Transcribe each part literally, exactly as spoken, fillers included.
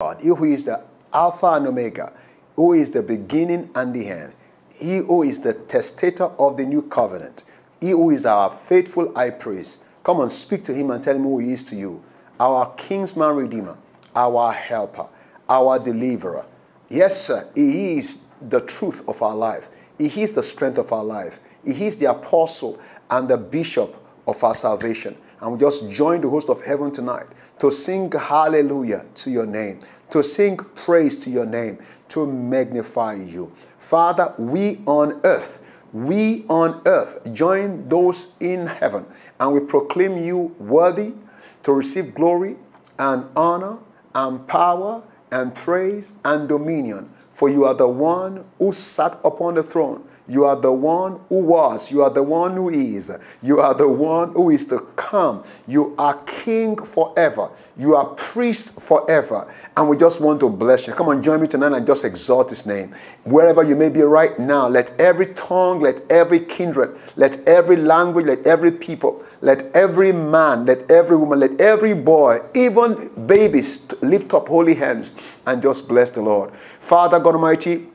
God, he who is the Alpha and Omega, who is the beginning and the end, he who is the testator of the new covenant, he who is our faithful high priest. Come and speak to him and tell him who he is to you. Our kinsman redeemer, our helper, our deliverer. Yes, sir, he is the truth of our life. He is the strength of our life. He is the apostle and the bishop of our salvation. And we just join the host of heaven tonight to sing hallelujah to your name, to sing praise to your name, to magnify you. Father, we on earth, we on earth join those in heaven, and we proclaim you worthy to receive glory and honor and power and praise and dominion. For you are the one who sat upon the throne. You are the one who was. You are the one who is. You are the one who is to come. You are king forever. You are priest forever. And we just want to bless you. Come on, join me tonight and just exalt his name. Wherever you may be right now, let every tongue, let every kindred, let every language, let every people, let every man, let every woman, let every boy, even babies, lift up holy hands and just bless the Lord. Father God Almighty,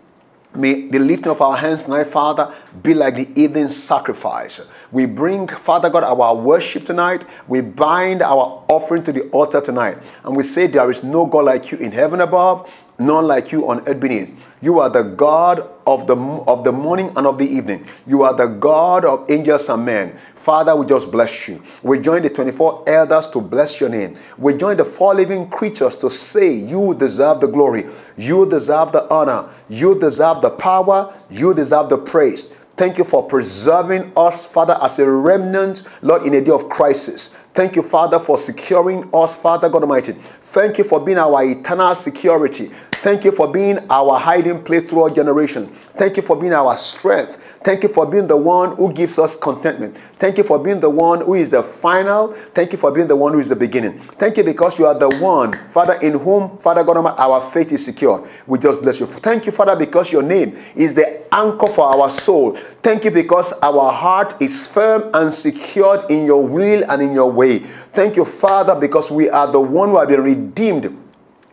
may the lifting of our hands tonight, Father, be like the evening sacrifice. We bring, Father God, our worship tonight. We bind our offering to the altar tonight. And we say there is no God like you in heaven above, none like you on earth beneath. You are the God of the, of the morning and of the evening. You are the God of angels and men. Father, we just bless you. We join the twenty-four elders to bless your name. We join the four living creatures to say you deserve the glory. You deserve the honor. You deserve the power. You deserve the praise. Thank you for preserving us, Father, as a remnant, Lord, in a day of crisis. Thank you, Father, for securing us, Father God Almighty. Thank you for being our eternal security. Thank you for being our hiding place through all generation. Thank you for being our strength. Thank you for being the one who gives us contentment. Thank you for being the one who is the final. Thank you for being the one who is the beginning. Thank you because you are the one, Father, in whom, Father God Almighty, our faith is secure. We just bless you. Thank you, Father, because your name is the anchor for our soul. Thank you because our heart is firm and secured in your will and in your way. Thank you, Father, because we are the one who have been redeemed,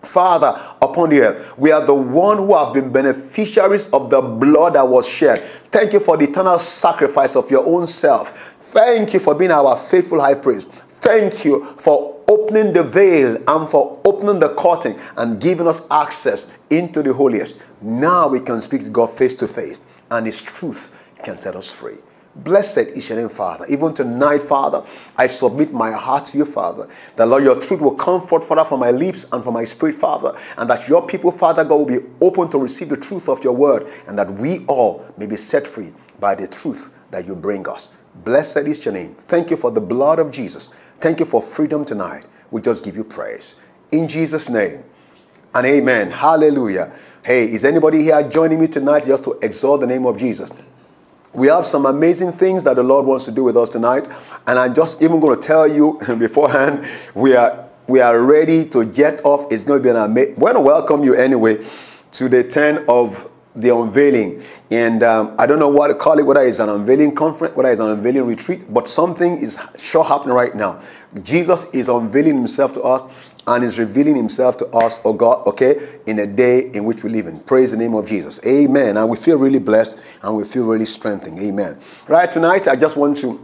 Father, upon the earth. We are the one who have been beneficiaries of the blood that was shed. Thank you for the eternal sacrifice of your own self. Thank you for being our faithful high priest. Thank you for opening the veil and for opening the curtain and giving us access into the holiest. Now we can speak to God face to face, and his truth can set us free. Blessed is your name, Father. Even tonight, Father, I submit my heart to you, Father. That, Lord, your truth will comfort, Father, from my lips and from my spirit, Father. And that your people, Father God, will be open to receive the truth of your word. And that we all may be set free by the truth that you bring us. Blessed is your name. Thank you for the blood of Jesus. Thank you for freedom tonight. We just give you praise. In Jesus' name. And amen. Hallelujah. Hey, is anybody here joining me tonight just to exalt the name of Jesus? We have some amazing things that the Lord wants to do with us tonight. And I'm just even going to tell you beforehand, we are, we are ready to jet off. It's going to be an amazing... We want to welcome you anyway to the ten of the unveiling. And um, I don't know what to call it, whether it's an unveiling conference, whether it's an unveiling retreat, but something is sure happening right now. Jesus is unveiling himself to us and is revealing himself to us, oh God, okay, in a day in which we live in. Praise the name of Jesus. Amen. And we feel really blessed and we feel really strengthened. Amen. Right, tonight I just want to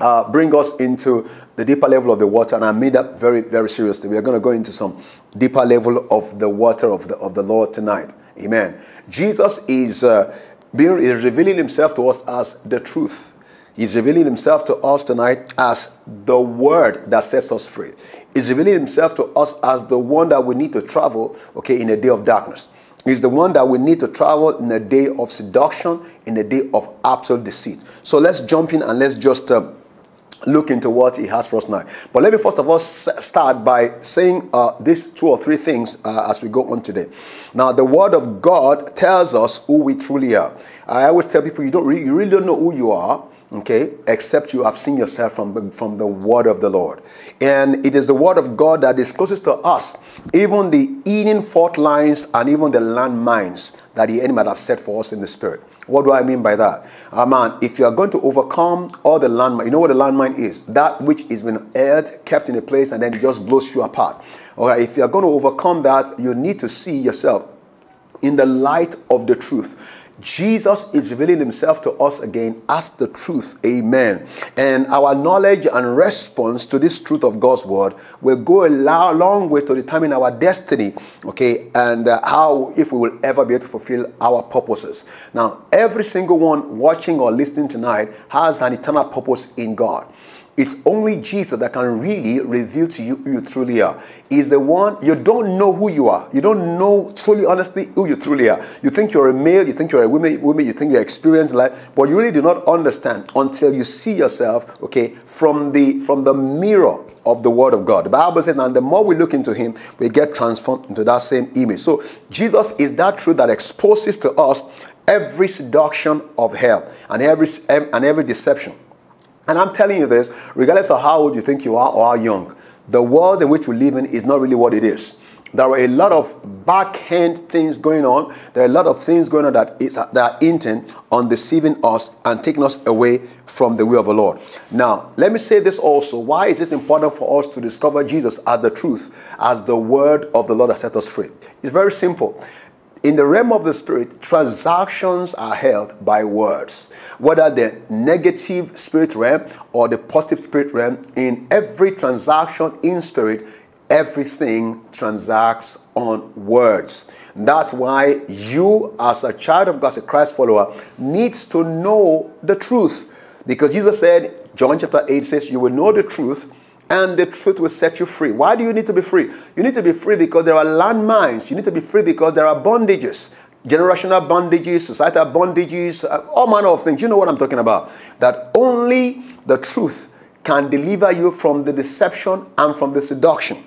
uh, bring us into the deeper level of the water, and I made that very, very seriously. We are going to go into some deeper level of the water of the, of the Lord tonight. Amen. Jesus is, uh, being, is revealing himself to us as the truth. He's revealing himself to us tonight as the word that sets us free. He's revealing himself to us as the one that we need to travel, okay, in a day of darkness. He's the one that we need to travel in a day of seduction, in a day of absolute deceit. So let's jump in and let's just uh, look into what he has for us tonight. But let me first of all start by saying uh, these two or three things uh, as we go on today. Now, the word of God tells us who we truly are. I always tell people, you don't really, you really don't know who you are Okay, except you have seen yourself from the, from the word of the Lord. And it is the word of God that is closest to us, even the hidden fault lines and even the landmines that the enemy might have set for us in the spirit. What do I mean by that? Uh, man, if you are going to overcome all the landmine, you know what a landmine is? That which has been aired, kept in a place, and then it just blows you apart. All right, if you are going to overcome that, you need to see yourself in the light of the truth. Jesus is revealing himself to us again as the truth. Amen. And our knowledge and response to this truth of God's word will go a long way to determine our destiny, okay, and uh, how, if we will ever be able to fulfill our purposes. Now, every single one watching or listening tonight has an eternal purpose in God. It's only Jesus that can really reveal to you who you truly are. He's the one. You don't know who you are. You don't know truly, honestly, who you truly are. You think you're a male. You think you're a woman. woman you think you're experienced in life. But you really do not understand until you see yourself, okay, from the, from the mirror of the word of God. The Bible says, and the more we look into him, we get transformed into that same image. So Jesus is that truth that exposes to us every seduction of hell and every, and every deception. And I'm telling you this, regardless of how old you think you are or how young, the world in which we live in is not really what it is. There are a lot of back-end things going on. There are a lot of things going on that, is, that are intent on deceiving us and taking us away from the way of the Lord. Now, let me say this also. Why is it important for us to discover Jesus as the truth, as the word of the Lord that set us free? It's very simple. In the realm of the spirit, transactions are held by words. Whether the negative spirit realm or the positive spirit realm, in every transaction in spirit, everything transacts on words. That's why you, as a child of God, as a Christ follower, needs to know the truth. Because Jesus said, John chapter eight says, you will know the truth, and the truth will set you free. Why do you need to be free? You need to be free because there are landmines. You need to be free because there are bondages. Generational bondages, societal bondages, all manner of things. You know what I'm talking about. That only the truth can deliver you from the deception and from the seduction.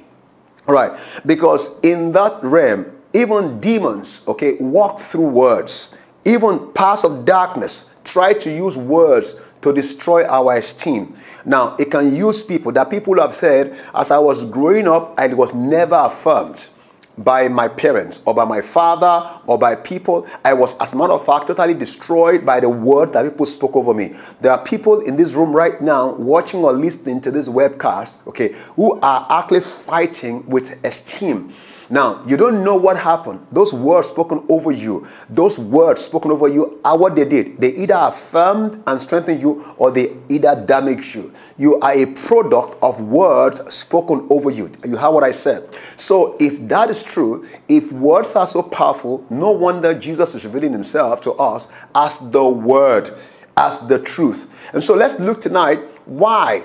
All right. Because in that realm, even demons, okay, walk through words. Even paths of darkness try to use words to destroy our esteem. Now, it can use people. That people have said, as I was growing up, I was never affirmed by my parents or by my father or by people. I was, as a matter of fact, totally destroyed by the word that people spoke over me. There are people in this room right now watching or listening to this webcast, okay, who are actually fighting with esteem. Now, you don't know what happened. Those words spoken over you, those words spoken over you are what they did. They either affirmed and strengthened you or they either damaged you. You are a product of words spoken over you. You heard what I said. So if that is true, if words are so powerful, no wonder Jesus is revealing himself to us as the word, as the truth. And so let's look tonight why.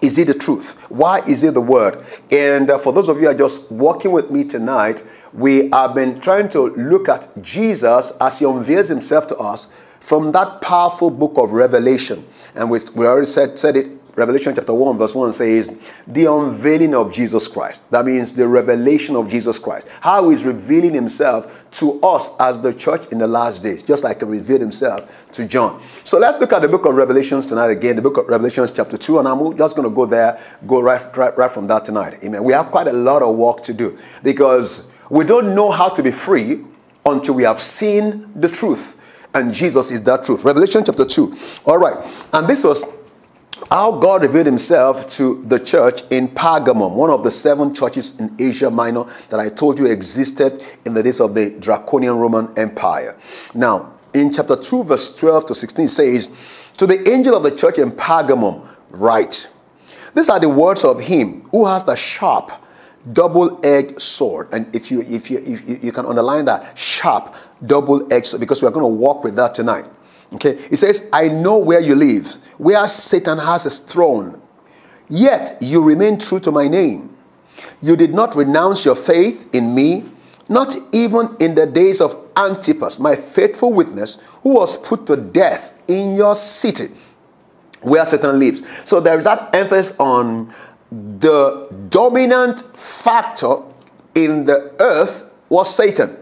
Is it the truth? Why is it the word? And uh, for those of you who are just walking with me tonight, we have been trying to look at Jesus as he unveils himself to us from that powerful book of Revelation. And we, we already said, said it, Revelation chapter one verse one says, the unveiling of Jesus Christ. That means the revelation of Jesus Christ. How he's revealing himself to us as the church in the last days, just like he revealed himself to John. So let's look at the book of Revelations tonight again, the book of Revelations chapter two, and I'm just going to go there, go right, right, right from that tonight. Amen. We have quite a lot of work to do because we don't know how to be free until we have seen the truth. And Jesus is that truth. Revelation chapter two. All right. And this was how God revealed himself to the church in Pergamum, one of the seven churches in Asia Minor that I told you existed in the days of the Draconian Roman Empire. Now, in chapter two, verse twelve to sixteen says, to the angel of the church in Pergamum, write, these are the words of him who has the sharp, double-edged sword. And if you, if you, if you, you can underline that, sharp, double-edged sword, because we are going to walk with that tonight. Okay, it says, I know where you live, where Satan has his throne. Yet you remain true to my name. You did not renounce your faith in me, not even in the days of Antipas, my faithful witness, who was put to death in your city, where Satan lives. So there is that emphasis on the dominant factor in the earth was Satan.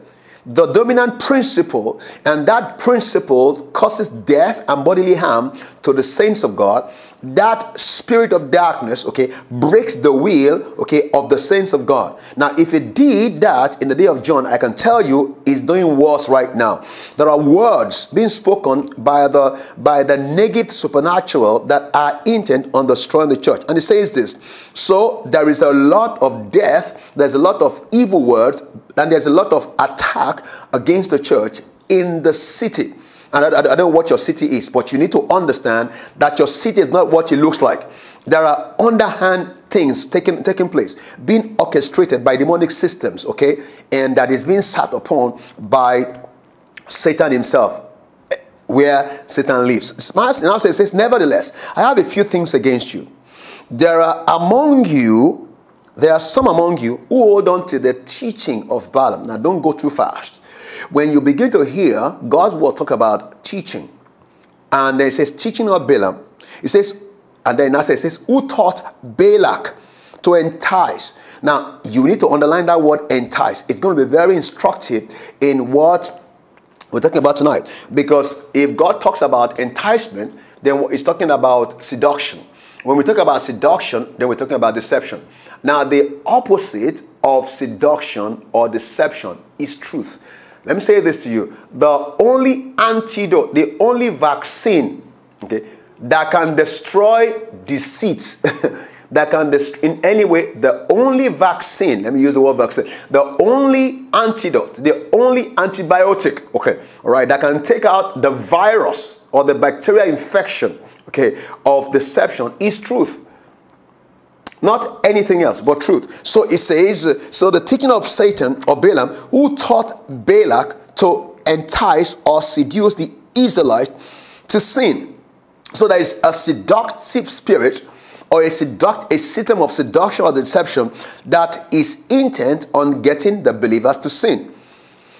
the dominant principle, and that principle causes death and bodily harm to the saints of God. That spirit of darkness, okay, breaks the will, okay, of the saints of God. Now, if it did that in the day of John, I can tell you it's doing worse right now. There are words being spoken by the by the negative supernatural that are intent on destroying the church. And it says this: so there is a lot of death, there's a lot of evil words, and there's a lot of attack against the church in the city. And I, I don't know what your city is, but you need to understand that your city is not what it looks like. There are underhand things taking, taking place, being orchestrated by demonic systems, okay? And that is being sat upon by Satan himself, where Satan lives. Now it says, nevertheless, I have a few things against you. There are among you, there are some among you who hold on to the teaching of Balaam. Now don't go too fast. When you begin to hear God's word talk about teaching, and then it says teaching of Balaam, it says, and then it says, who taught Balak to entice? Now, you need to underline that word entice. It's going to be very instructive in what we're talking about tonight. Because if God talks about enticement, then it's talking about seduction. When we talk about seduction, then we're talking about deception. Now, the opposite of seduction or deception is truth. Let me say this to you. The only antidote, the only vaccine, okay, that can destroy deceit, that can destroy, in any way, the only vaccine, let me use the word vaccine, the only antidote, the only antibiotic, okay, all right, that can take out the virus or the bacterial infection, okay, of deception is truth. Not anything else, but truth. So it says, so the teaching of Satan, or Balaam, who taught Balak to entice or seduce the Israelites to sin. So there is a seductive spirit, or a, seduct, a system of seduction or deception that is intent on getting the believers to sin.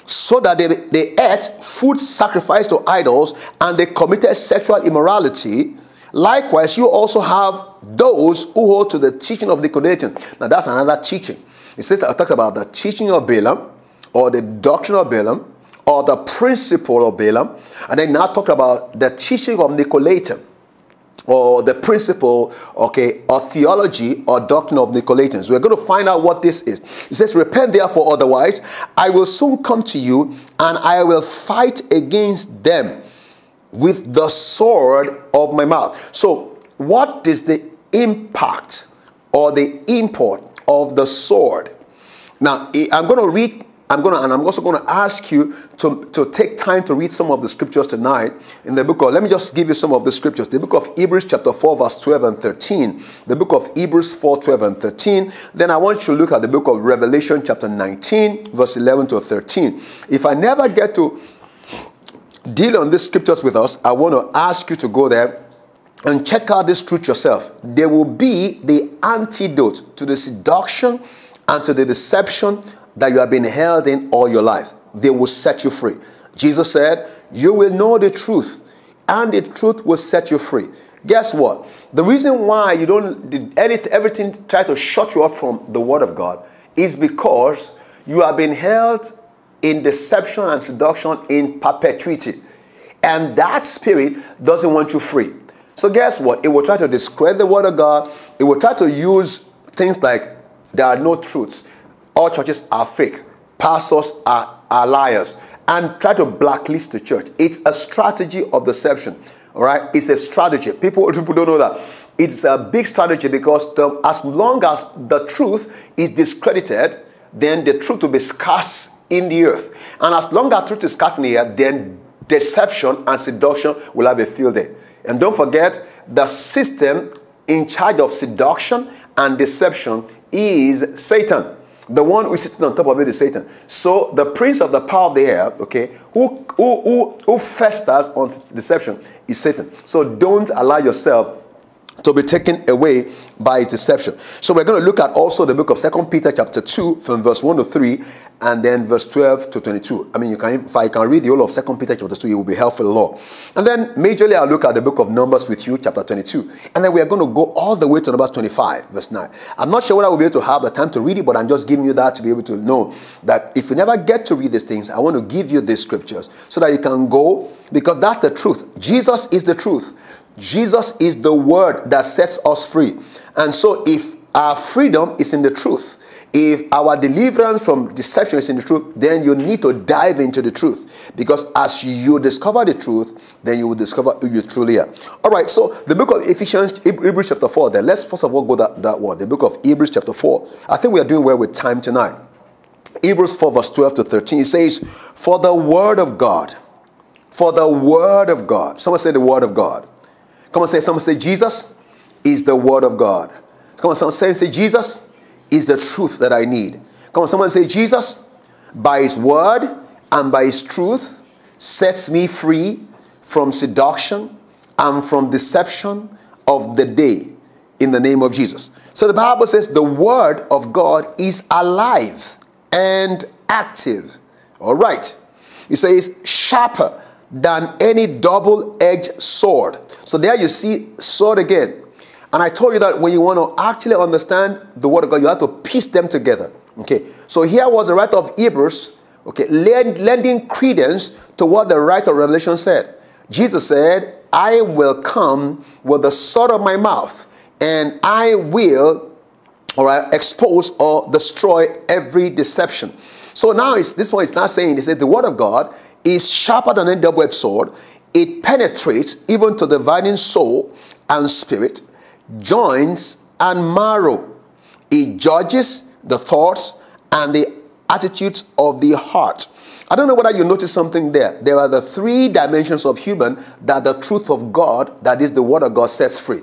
So that they, they ate food sacrificed to idols, and they committed sexual immorality. Likewise, you also have those who hold to the teaching of Nicodemus. Now, that's another teaching. It says that I talked about the teaching of Balaam, or the doctrine of Balaam, or the principle of Balaam. And then now talk about the teaching of Nicodemus, or the principle, okay, or theology, or doctrine of Nicolaitans. We're going to find out what this is. It says, repent therefore, otherwise I will soon come to you, and I will fight against them with the sword of my mouth. So what is the impact or the import of the sword? Now, I'm going to read, I'm going to, and I'm also going to ask you to, to take time to read some of the scriptures tonight in the book of, let me just give you some of the scriptures. The book of Hebrews chapter four, verse twelve and thirteen. The book of Hebrews four, twelve and thirteen. Then I want you to look at the book of Revelation chapter nineteen, verse eleven to thirteen. If I never get to deal on these scriptures with us, I want to ask you to go there and check out this truth yourself. They will be the antidote to the seduction and to the deception that you have been held in all your life. They will set you free. Jesus said, you will know the truth, and the truth will set you free. Guess what? The reason why you don't did anything, everything try to shut you off from the word of God is because you have been held in deception and seduction in perpetuity. And that spirit doesn't want you free. So guess what? It will try to discredit the word of God. It will try to use things like there are no truths. All churches are fake. Pastors are, are liars. And try to blacklist the church. It's a strategy of deception. All right? It's a strategy. People, people don't know that. It's a big strategy, because the, as long as the truth is discredited, then the truth will be scarce in the earth. And as long as truth is cast in the air, then deception and seduction will have a field day. And don't forget, the system in charge of seduction and deception is Satan. The one who is sitting on top of it is Satan. So the prince of the power of the air, okay, who, who, who, who festers on deception is Satan. So don't allow yourself to be taken away by his deception. So we're going to look at also the book of Second Peter chapter two from verse one to three and then verse twelve to twenty-two. I mean, you can, if I can read the whole of Second Peter chapter two, it will be helpful a lot. And then majorly I'll look at the book of Numbers with you, chapter twenty-two. And then we are going to go all the way to Numbers twenty-five, verse nine. I'm not sure whether I will be able to have the time to read it, but I'm just giving you that to be able to know that if you never get to read these things, I want to give you these scriptures so that you can go, because that's the truth. Jesus is the truth. Jesus is the word that sets us free. And so if our freedom is in the truth, if our deliverance from deception is in the truth, then you need to dive into the truth. Because as you discover the truth, then you will discover who you truly are. All right, so the book of Ephesians, Hebrews chapter four, then let's first of all go that, that one. The book of Hebrews chapter four. I think we are doing well with time tonight. Hebrews four verse twelve to thirteen, it says, for the word of God, for the word of God. Someone say the word of God. Come on, say, someone say, Jesus is the word of God. Come on, someone say, say, Jesus is the truth that I need. Come on, someone say, Jesus, by his word and by his truth, sets me free from seduction and from deception of the day in the name of Jesus. So the Bible says the word of God is alive and active. All right. It says sharper than any double-edged sword. So there you see sword again. And I told you that when you want to actually understand the word of God, you have to piece them together. Okay. So here was the writer of Hebrews, okay, lending credence to what the writer of Revelation said. Jesus said, I will come with the sword of my mouth, and I will all right, expose or destroy every deception. So now it's, this one is not saying, it says the word of God is sharper than a double-edged sword. It penetrates even to dividing soul and spirit, joints and marrow. It judges the thoughts and the attitudes of the heart. I don't know whether you noticed something there. There are the three dimensions of human that the truth of God, that is the word of God, sets free.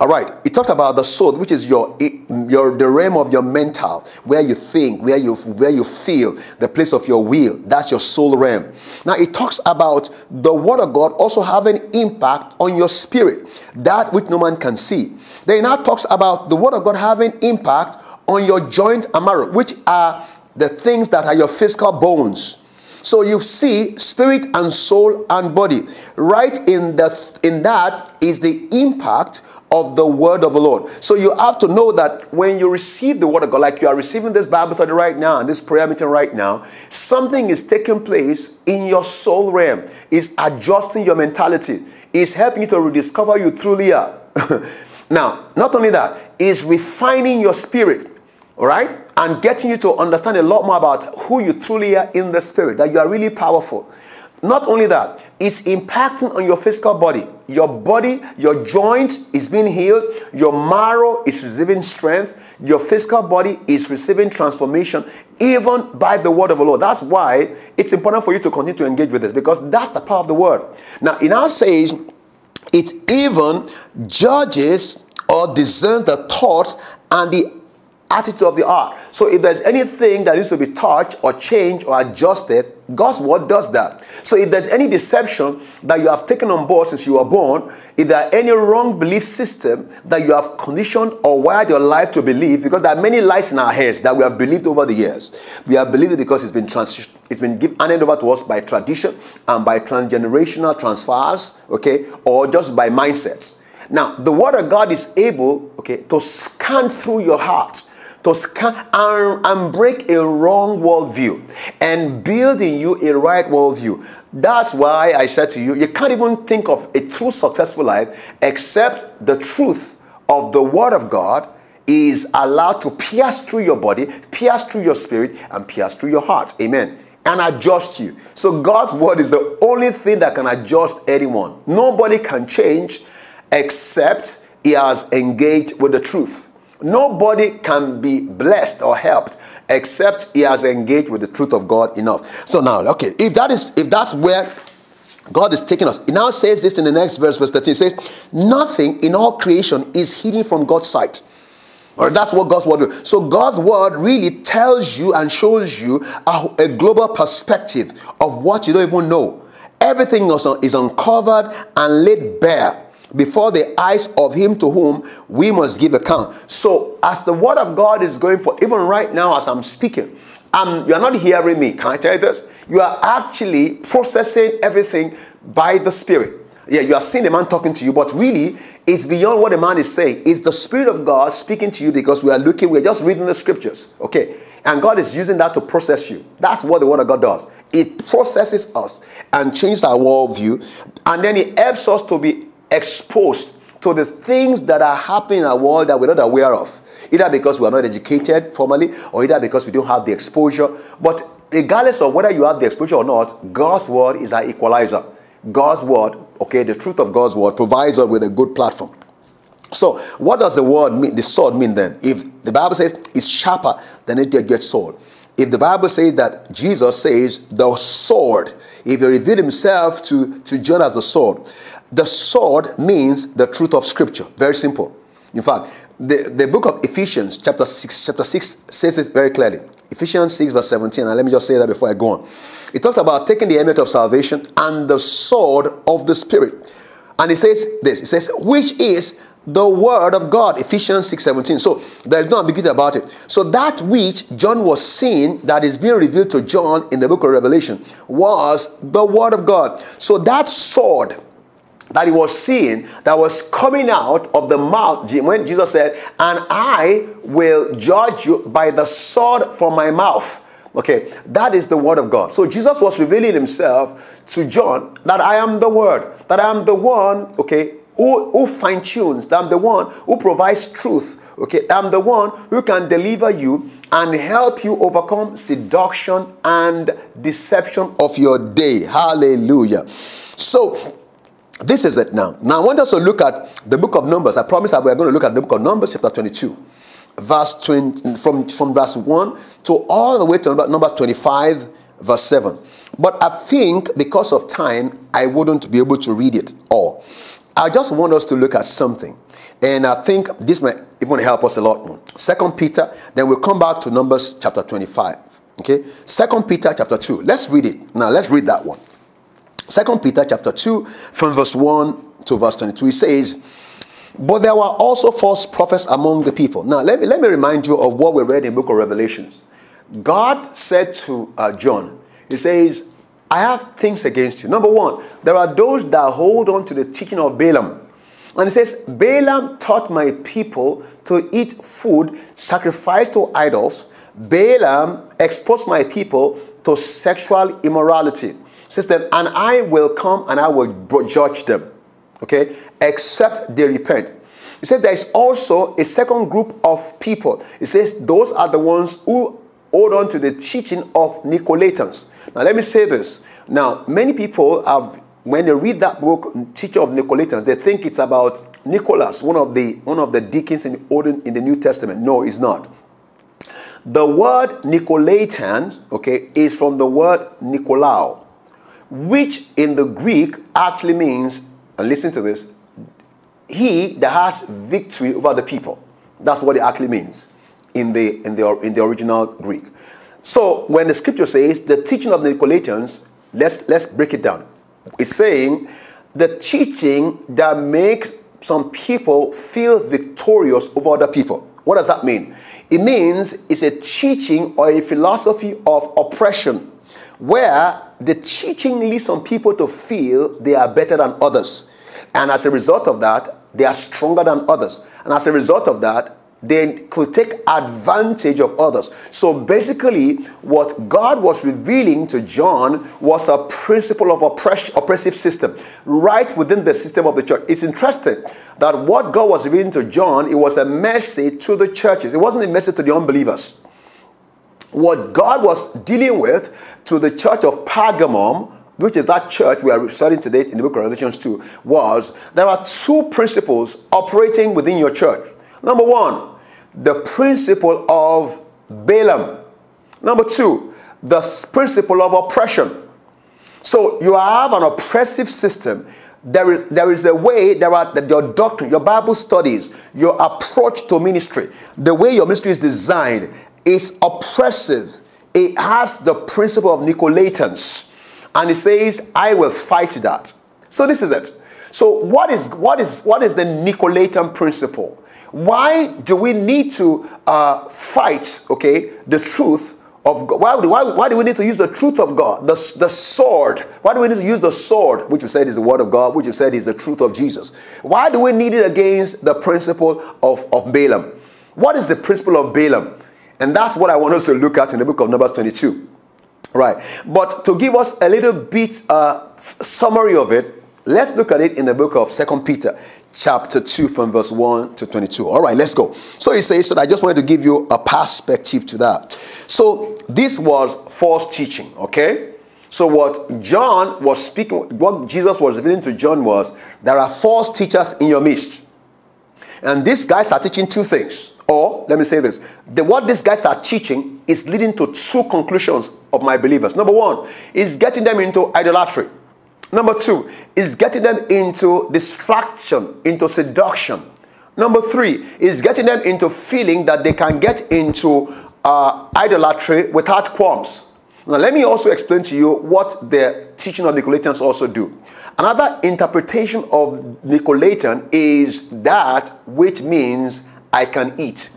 All right, it talks about the soul, which is your, your, the realm of your mental, where you think, where you, where you feel, the place of your will. That's your soul realm. Now, it talks about the word of God also having impact on your spirit, that which no man can see. Then it now talks about the word of God having impact on your joint and marrow, which are the things that are your physical bones. So you see spirit and soul and body. Right in, the, in that is the impact of the word of the Lord. So you have to know that when you receive the word of God, like you are receiving this Bible study right now and this prayer meeting right now, something is taking place in your soul realm. It's adjusting your mentality. It's helping you to rediscover you truly are. Now, not only that, it's refining your spirit, all right? And getting you to understand a lot more about who you truly are in the spirit, that you are really powerful. Not only that, it's impacting on your physical body. Your body, your joints is being healed. Your marrow is receiving strength. Your physical body is receiving transformation, even by the word of the Lord. That's why it's important for you to continue to engage with this, because that's the power of the word. Now, it now says it even judges or discerns the thoughts and the attitude of the heart. So if there's anything that needs to be touched or changed or adjusted, God's word does that. So if there's any deception that you have taken on board since you were born, if there are any wrong belief system that you have conditioned or wired your life to believe, because there are many lies in our heads that we have believed over the years. We have believed it because it's been transitioned, it's been given handed over to us by tradition and by transgenerational transfers, okay, or just by mindset. Now, the word of God is able, okay, to scan through your heart, to scan and, and break a wrong worldview and build in you a right worldview. That's why I said to you, you can't even think of a true successful life except the truth of the word of God is allowed to pierce through your body, pierce through your spirit, and pierce through your heart. Amen. And adjust you. So God's word is the only thing that can adjust anyone. Nobody can change except he has engaged with the truth. Nobody can be blessed or helped except he has engaged with the truth of God enough. So now, okay, if that is, if that's where God is taking us, it now says this in the next verse, verse thirteen. It says, nothing in all creation is hidden from God's sight. Or that's what God's word does. So God's word really tells you and shows you a, a global perspective of what you don't even know. Everything is uncovered and laid bare before the eyes of him to whom we must give account. So as the word of God is going for, even right now as I'm speaking, um, you're not hearing me. Can I tell you this? You are actually processing everything by the Spirit. Yeah, you are seeing a man talking to you, but really, it's beyond what a man is saying. It's the Spirit of God speaking to you, because we are looking, we're just reading the scriptures, okay? And God is using that to process you. That's what the Word of God does. It processes us and changes our worldview, and then it helps us to be exposed to the things that are happening in our world that we're not aware of, either because we are not educated formally, or either because we don't have the exposure. But regardless of whether you have the exposure or not, God's Word is our equalizer. God's Word, okay, the truth of God's Word provides us with a good platform. So what does the word mean, the sword mean then? If the Bible says it's sharper than a two-edged sword. If the Bible says that Jesus says the sword, if he revealed himself to, to John as the sword, the sword means the truth of Scripture. Very simple. In fact, the, the book of Ephesians chapter six, chapter six says it very clearly. Ephesians six verse seventeen, and let me just say that before I go on. It talks about taking the helmet of salvation and the sword of the Spirit. And it says this, it says, which is the word of God, Ephesians six seventeen. So there is no ambiguity about it. So that which John was seeing that is being revealed to John in the book of Revelation was the word of God. So that sword that he was seeing that was coming out of the mouth, when Jesus said, and I will judge you by the sword from my mouth. Okay, that is the word of God. So Jesus was revealing himself to John that I am the word, that I am the one, okay, Who, who fine-tunes, I'm the one who provides truth, okay? I'm the one who can deliver you and help you overcome seduction and deception of your day. Hallelujah. So, this is it now. Now, I want us to look at the book of Numbers. I promise that we're going to look at the book of Numbers, chapter twenty-two, verse twenty, from, from verse one to all the way to Numbers twenty-five, verse seven. But I think because of time, I wouldn't be able to read it all. I just want us to look at something, and I think this might even help us a lot more. Second Peter, then we'll come back to Numbers chapter twenty-five. Okay, Second Peter chapter two. Let's read it now. Let's read that one. Second Peter chapter two, from verse one to verse twenty-two. It says, "But there were also false prophets among the people." Now, let me let me remind you of what we read in the book of Revelations. God said to uh, John, He says, I have things against you. Number one, there are those that hold on to the teaching of Balaam. And it says, Balaam taught my people to eat food sacrificed to idols. Balaam exposed my people to sexual immorality. It says that, and I will come and I will judge them. Okay? Except they repent. It says there is also a second group of people. It says those are the ones who hold on to the teaching of Nicolaitans. Now, let me say this. Now, many people have, when they read that book, Teacher of Nicolaitans, they think it's about Nicholas, one of the one of the deacons in the Old in the New Testament. No, it's not. The word Nicolaitan, okay, is from the word Nikolao, which in the Greek actually means, and listen to this, he that has victory over the people. That's what it actually means in the in the in the original Greek. So when the scripture says the teaching of the Nicolaitans, let's let's break it down. It's saying the teaching that makes some people feel victorious over other people. What does that mean? It means it's a teaching or a philosophy of oppression, where the teaching leads some people to feel they are better than others, and as a result of that, they are stronger than others, and as a result of that, they could take advantage of others. So basically, what God was revealing to John was a principle of oppress oppressive system, right within the system of the church. It's interesting that what God was revealing to John, it was a message to the churches. It wasn't a message to the unbelievers. What God was dealing with to the church of Pergamum, which is that church we are studying today in the book of Revelations two, was there are two principles operating within your church. Number one, the principle of Balaam. Number two, the principle of oppression. So you have an oppressive system. There is, there is a way, there are your doctrine, your Bible studies, your approach to ministry, the way your ministry is designed, it's oppressive. It has the principle of Nicolaitans. And it says, I will fight that. So this is it. So what is, what is, what is the Nicolaitan principle? Why do we need to uh, fight, okay, the truth of God? Why, why, why do we need to use the truth of God, the, the sword? Why do we need to use the sword, which you said is the word of God, which you said is the truth of Jesus? Why do we need it against the principle of, of Balaam? What is the principle of Balaam? And that's what I want us to look at in the book of Numbers twenty-two. Right. But to give us a little bit uh, summary of it, let's look at it in the book of Second Peter, chapter two, from verse one to twenty-two. All right, let's go. So he says, so I just wanted to give you a perspective to that. So this was false teaching, okay? So what John was speaking, what Jesus was revealing to John was, there are false teachers in your midst. And these guys are teaching two things. Or, let me say this, the, what these guys are teaching is leading to two conclusions of my believers. Number one, is getting them into idolatry. Number two, is getting them into distraction, into seduction. Number three, is getting them into feeling that they can get into uh, idolatry without qualms. Now, let me also explain to you what the teaching of Nicolaitans also do. Another interpretation of Nicolaitan is that which means I can eat.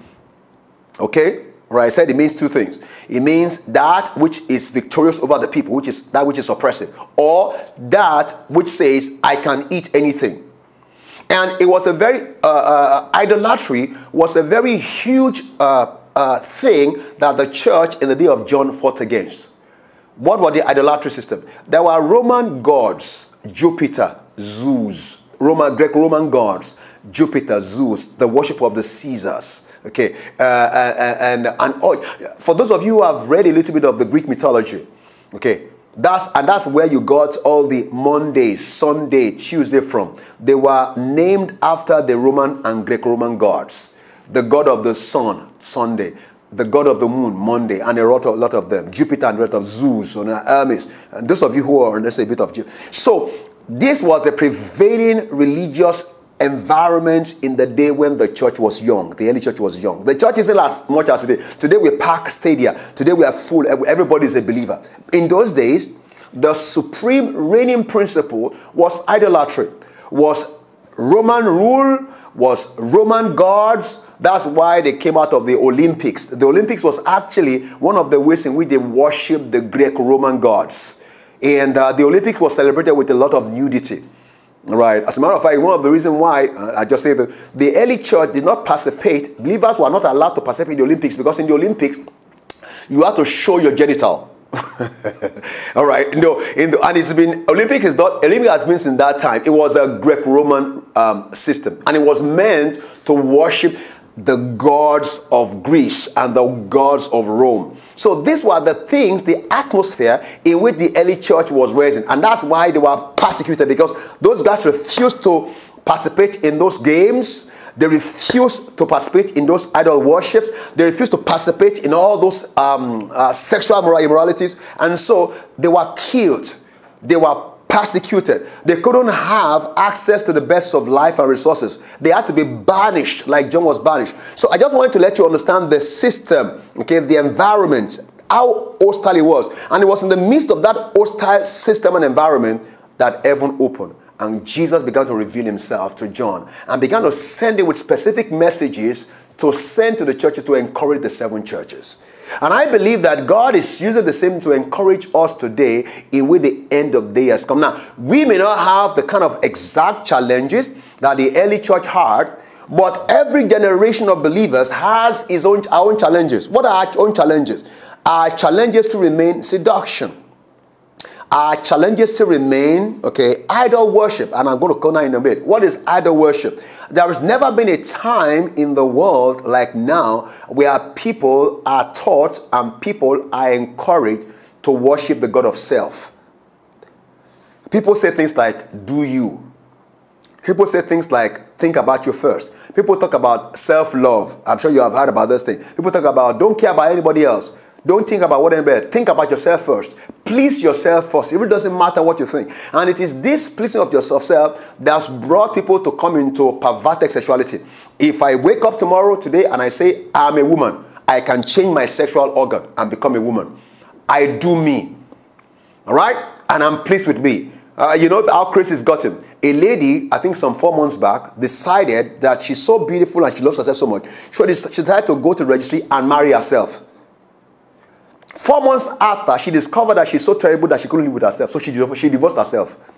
Okay? Right? I said it means two things. It means that which is victorious over the people, which is that which is oppressive, or that which says I can eat anything. And it was a very uh, uh, idolatry was a very huge uh, uh, thing that the church in the day of John fought against. What were the idolatry system? There were Roman gods, Jupiter, Zeus, Roman Greek-Roman gods. Jupiter, Zeus, the worship of the Caesars. Okay, uh, and, and, and oh, for those of you who have read a little bit of the Greek mythology, okay, that's and that's where you got all the Monday, Sunday, Tuesday from. They were named after the Roman and Greek-Roman gods. The god of the sun, Sunday. The god of the moon, Monday, and a lot, a lot of them. Jupiter and a lot of Zeus and Hermes. And those of you who are, let's say, a bit of Jew. So this was the prevailing religious environment in the day when the church was young, the early church was young. The church isn't as much as today. Today we pack stadia. Today we are full. Everybody is a believer. In those days, the supreme reigning principle was idolatry, was Roman rule, was Roman gods. That's why they came out of the Olympics. The Olympics was actually one of the ways in which they worshipped the Greek-Roman gods. And uh, the Olympics was celebrated with a lot of nudity. Right. As a matter of fact, one of the reasons why uh, I just say that the early church did not participate, believers were not allowed to participate in the Olympics because in the Olympics, you have to show your genital. All right. No, in the, and it's been, Olympic is not, Olympic has been since that time. It was a Greek-Roman um, system and it was meant to worship the gods of Greece and the gods of Rome. So these were the things, the atmosphere in which the early church was raising. And that's why they were persecuted, because those guys refused to participate in those games. They refused to participate in those idol worships. They refused to participate in all those um, uh, sexual immoralities. And so they were killed. They were persecuted. They couldn't have access to the best of life and resources. They had to be banished, like John was banished. So I just wanted to let you understand the system, okay, the environment, how hostile it was. And it was in the midst of that hostile system and environment that heaven opened. And Jesus began to reveal himself to John and began to send him with specific messages to send to the churches to encourage the seven churches. And I believe that God is using the same to encourage us today in which the end of the day has come. Now, we may not have the kind of exact challenges that the early church had, but every generation of believers has its own, our own challenges. What are our own challenges? Our challenges to remain seduction. Our challenges to remain, okay, idol worship. And I'm going to corner in a bit. What is idol worship? There has never been a time in the world like now where people are taught and people are encouraged to worship the God of self. People say things like, do you? People say things like, think about you first. People talk about self-love. I'm sure you have heard about this thing. People talk about, don't care about anybody else. Don't think about what anybody else. Think about yourself first. Please yourself first. It really doesn't matter what you think. And it is this pleasing of yourself that's brought people to come into perverted sexuality. If I wake up tomorrow, today, and I say, I'm a woman, I can change my sexual organ and become a woman. I do me. All right? And I'm pleased with me. Uh, you know how crazy it's gotten. A lady, I think some four months back, decided that she's so beautiful and she loves herself so much, she decided to go to registry and marry herself. Four months after, she discovered that she's so terrible that she couldn't live with herself, so she divorced herself.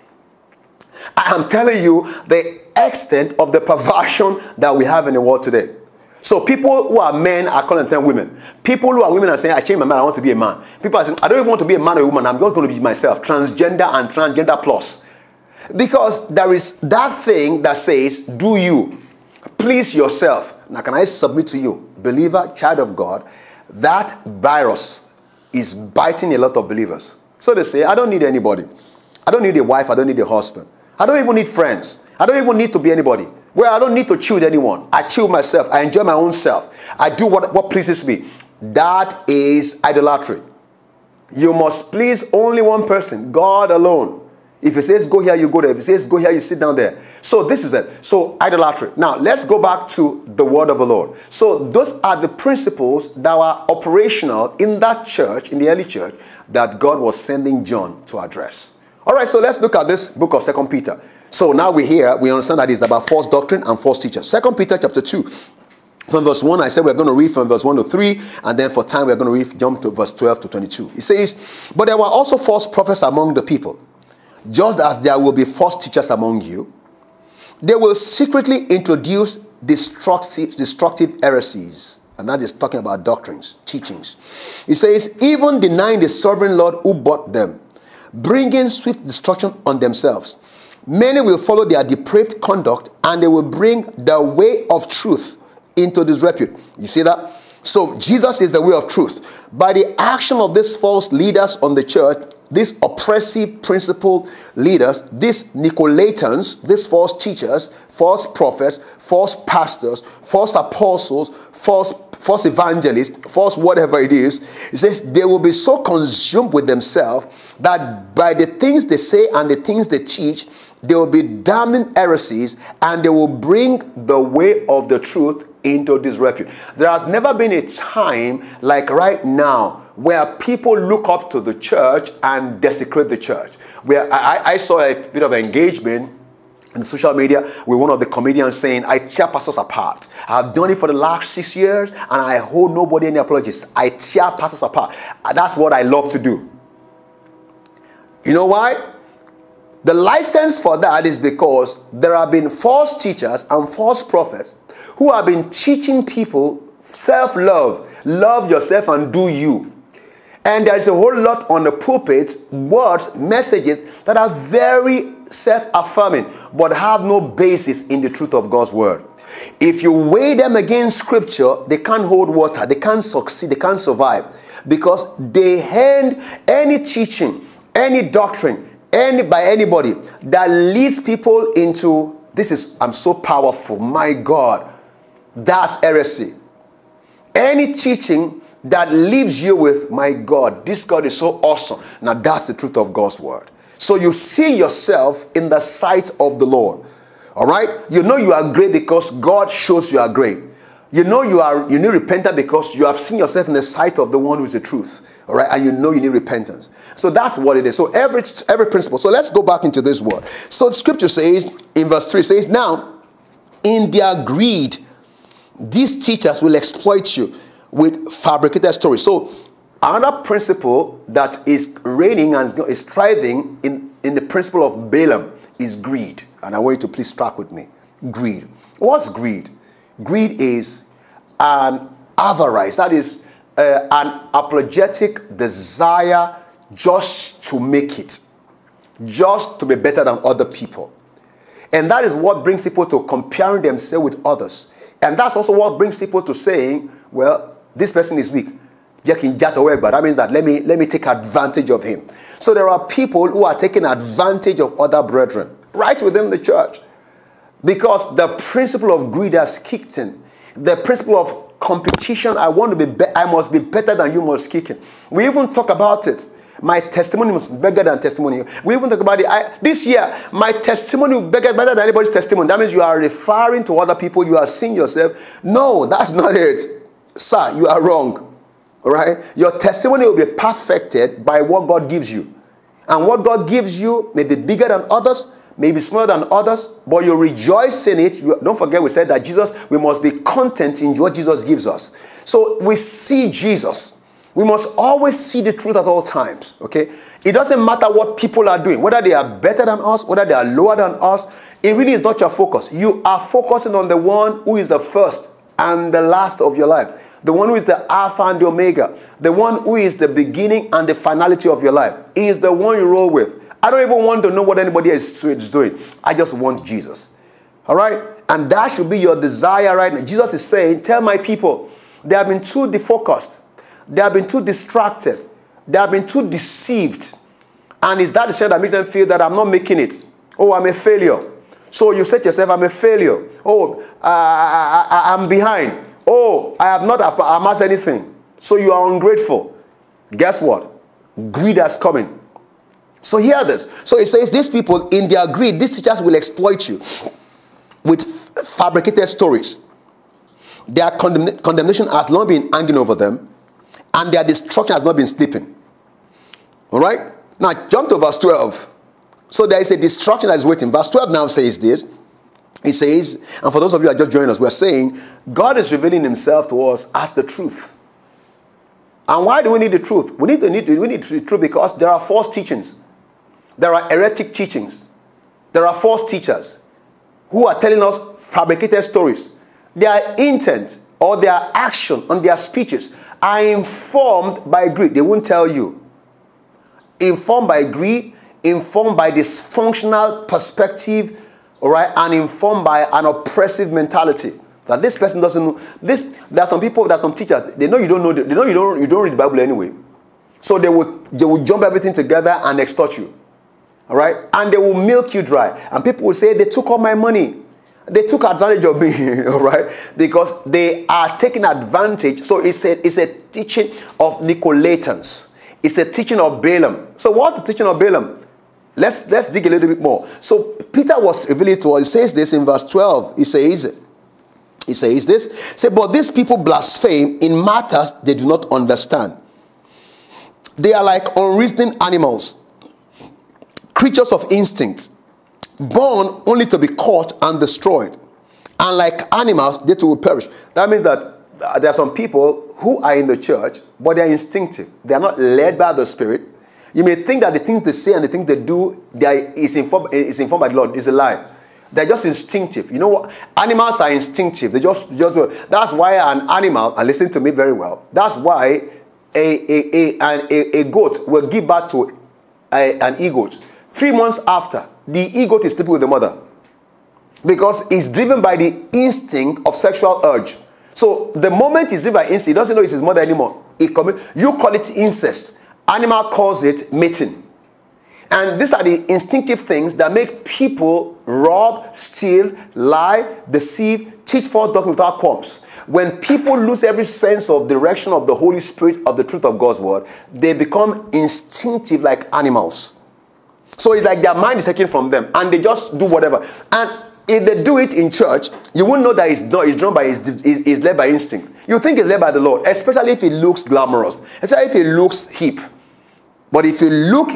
I am telling you the extent of the perversion that we have in the world today. So people who are men are calling them women. People who are women are saying, I changed my mind, I want to be a man. People are saying, I don't even want to be a man or a woman, I'm just going to be myself. Transgender and transgender plus. Because there is that thing that says, do you, please yourself. Now can I submit to you, believer, child of God, that virus is biting a lot of believers. So they say, I don't need anybody. I don't need a wife, I don't need a husband. I don't even need friends. I don't even need to be anybody. Well, I don't need to chill anyone. I chill myself. I enjoy my own self. I do what, what pleases me. That is idolatry. You must please only one person, God alone. If he says go here, you go there. If he says go here, you sit down there. So this is it. So idolatry. Now, let's go back to the word of the Lord. So those are the principles that were operational in that church, in the early church, that God was sending John to address. All right, so let's look at this book of Second Peter. So now we're here, we understand that it's about false doctrine and false teachers. Second Peter chapter two, from verse one, I said we're going to read from verse one to three, and then for time we're going to read, jump to verse twelve to twenty-two. It says, but there were also false prophets among the people, just as there will be false teachers among you. They will secretly introduce destructive, destructive heresies. And that is talking about doctrines, teachings. It says, even denying the sovereign Lord who bought them, bringing swift destruction on themselves. Many will follow their depraved conduct, and they will bring the way of truth into disrepute. You see that? So Jesus is the way of truth. By the action of these false leaders on the church, these oppressive principled leaders, these Nicolaitans, these false teachers, false prophets, false pastors, false apostles, false, false evangelists, false whatever it is, it says they will be so consumed with themselves that by the things they say and the things they teach, they will be damning heresies, and they will bring the way of the truth into disrepute. There has never been a time like right now where people look up to the church and desecrate the church. Where I, I saw a bit of engagement in social media with one of the comedians saying, I tear pastors apart. I've done it for the last six years and I hold nobody any apologies. I tear pastors apart. That's what I love to do. You know why? The license for that is because there have been false teachers and false prophets who have been teaching people self-love, love yourself and do you. And there is a whole lot on the pulpits, words, messages that are very self-affirming, but have no basis in the truth of God's word. If you weigh them against scripture, they can't hold water, they can't succeed, they can't survive, because they hand any teaching, any doctrine, any by anybody that leads people into, this is, I'm so powerful, my God, that's heresy. Any teaching that leaves you with, my God, this God is so awesome. Now that's the truth of God's word. So you see yourself in the sight of the Lord. All right? You know you are great because God shows you are great. You know you are, you need repentance because you have seen yourself in the sight of the one who is the truth. All right? And you know you need repentance. So that's what it is. So every, every principle. So let's go back into this word. So the scripture says, in verse three, says, now, in their greed, these teachers will exploit you with fabricated stories. So another principle that is reigning and is thriving in, in the principle of Balaam is greed. And I want you to please track with me. Greed. What's greed? Greed is an avarice. That is uh, an apologetic desire just to make it. Just to be better than other people. And that is what brings people to comparing themselves with others. And that's also what brings people to saying, well, this person is weak. That means that let me, let me take advantage of him. So there are people who are taking advantage of other brethren right within the church, because the principle of greed has kicked in. The principle of competition, I want to be, be I must be better than you, must kick in. We even talk about it. My testimony was bigger than testimony. We even talk about it. I, this year, my testimony will be better than anybody's testimony. That means you are referring to other people. You are seeing yourself. No, that's not it. Sir, you are wrong. All right? Your testimony will be perfected by what God gives you. And what God gives you may be bigger than others, may be smaller than others, but you rejoice in it. You, don't forget we said that Jesus, we must be content in what Jesus gives us. So we see Jesus. We must always see the truth at all times, okay? It doesn't matter what people are doing, whether they are better than us, whether they are lower than us. It really is not your focus. You are focusing on the one who is the first and the last of your life. The one who is the Alpha and the Omega. The one who is the beginning and the finality of your life. He is the one you roll with. I don't even want to know what anybody else is doing. I just want Jesus. All right? And that should be your desire right now. Jesus is saying, tell my people, they have been too defocused. They have been too distracted. They have been too deceived. And it's that decision that makes them feel that I'm not making it. Oh, I'm a failure. So you say to yourself, I'm a failure. Oh, I, I, I, I'm behind. Oh, I have not amassed anything. So you are ungrateful. Guess what? Greed is coming. So hear this. So it says, these people, in their greed, these teachers will exploit you with fabricated stories. Their condemn condemnation has long been hanging over them, and their destruction has not been sleeping. All right? Now, jump to verse twelve. So there is a destruction that is waiting. Verse twelve now says this. It says, and for those of you who are just joining us, we're saying, God is revealing himself to us as the truth. And why do we need the truth? We need the, need, we need the truth because there are false teachings. There are heretic teachings. There are false teachers who are telling us fabricated stories. Their intent or their action on their speeches are informed by greed. They won't tell you. Informed by greed, informed by dysfunctional perspective, all right, and informed by an oppressive mentality. That this person doesn't know this. There are some people, there are some teachers, they know you don't know, they know you don't you don't read the Bible anyway. So they will they will jump everything together and extort you. All right? And they will milk you dry. And people will say, they took all my money. They took advantage of me, all right? Because they are taking advantage. So it's a, it's a teaching of Nicolaitans. It's a teaching of Balaam. So what's the teaching of Balaam? Let's, let's dig a little bit more. So Peter was revealed to us. He says this in verse twelve. He says, he says this. Say, but these people blaspheme in matters they do not understand. They are like unreasoning animals, creatures of instinct, born only to be caught and destroyed. And like animals, they too will perish. That means that there are some people who are in the church, but they are instinctive. They are not led by the Spirit. You may think that the things they say and the things they do they are, is, informed, is informed by the Lord. It's a lie. They're just instinctive. You know what? Animals are instinctive. They just, just that's why an animal, and listen to me very well, that's why a, a, a, a, a goat will give birth to a, an e-goat. Three months after, the e-goat is sleeping with the mother because it's driven by the instinct of sexual urge. So the moment it's driven by instinct, it doesn't know it's his mother anymore. It commit, you call it incest. Animal calls it mating. And these are the instinctive things that make people rob, steal, lie, deceive, teach false doctrine without qualms. When people lose every sense of direction of the Holy Spirit of the truth of God's word, they become instinctive like animals. So it's like their mind is taken from them, and they just do whatever. And if they do it in church, you won't know that it's, not, it's drawn by, it's, it's led by instinct. You think it's led by the Lord, especially if it looks glamorous, especially if it looks hip. But if you look,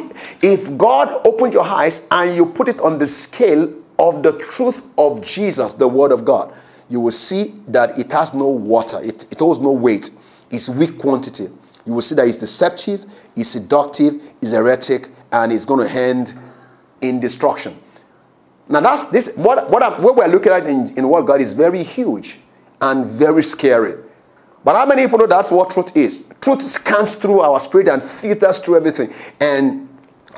if God opened your eyes and you put it on the scale of the truth of Jesus, the Word of God, you will see that it has no water. It, it holds no weight. It's weak quantity. You will see that it's deceptive, it's seductive, it's heretic, and it's going to end in destruction. Now that's this, what, what, I'm, what we're looking at in, in what God is very huge and very scary. But how many people know that's what truth is? Truth scans through our spirit and filters through everything and,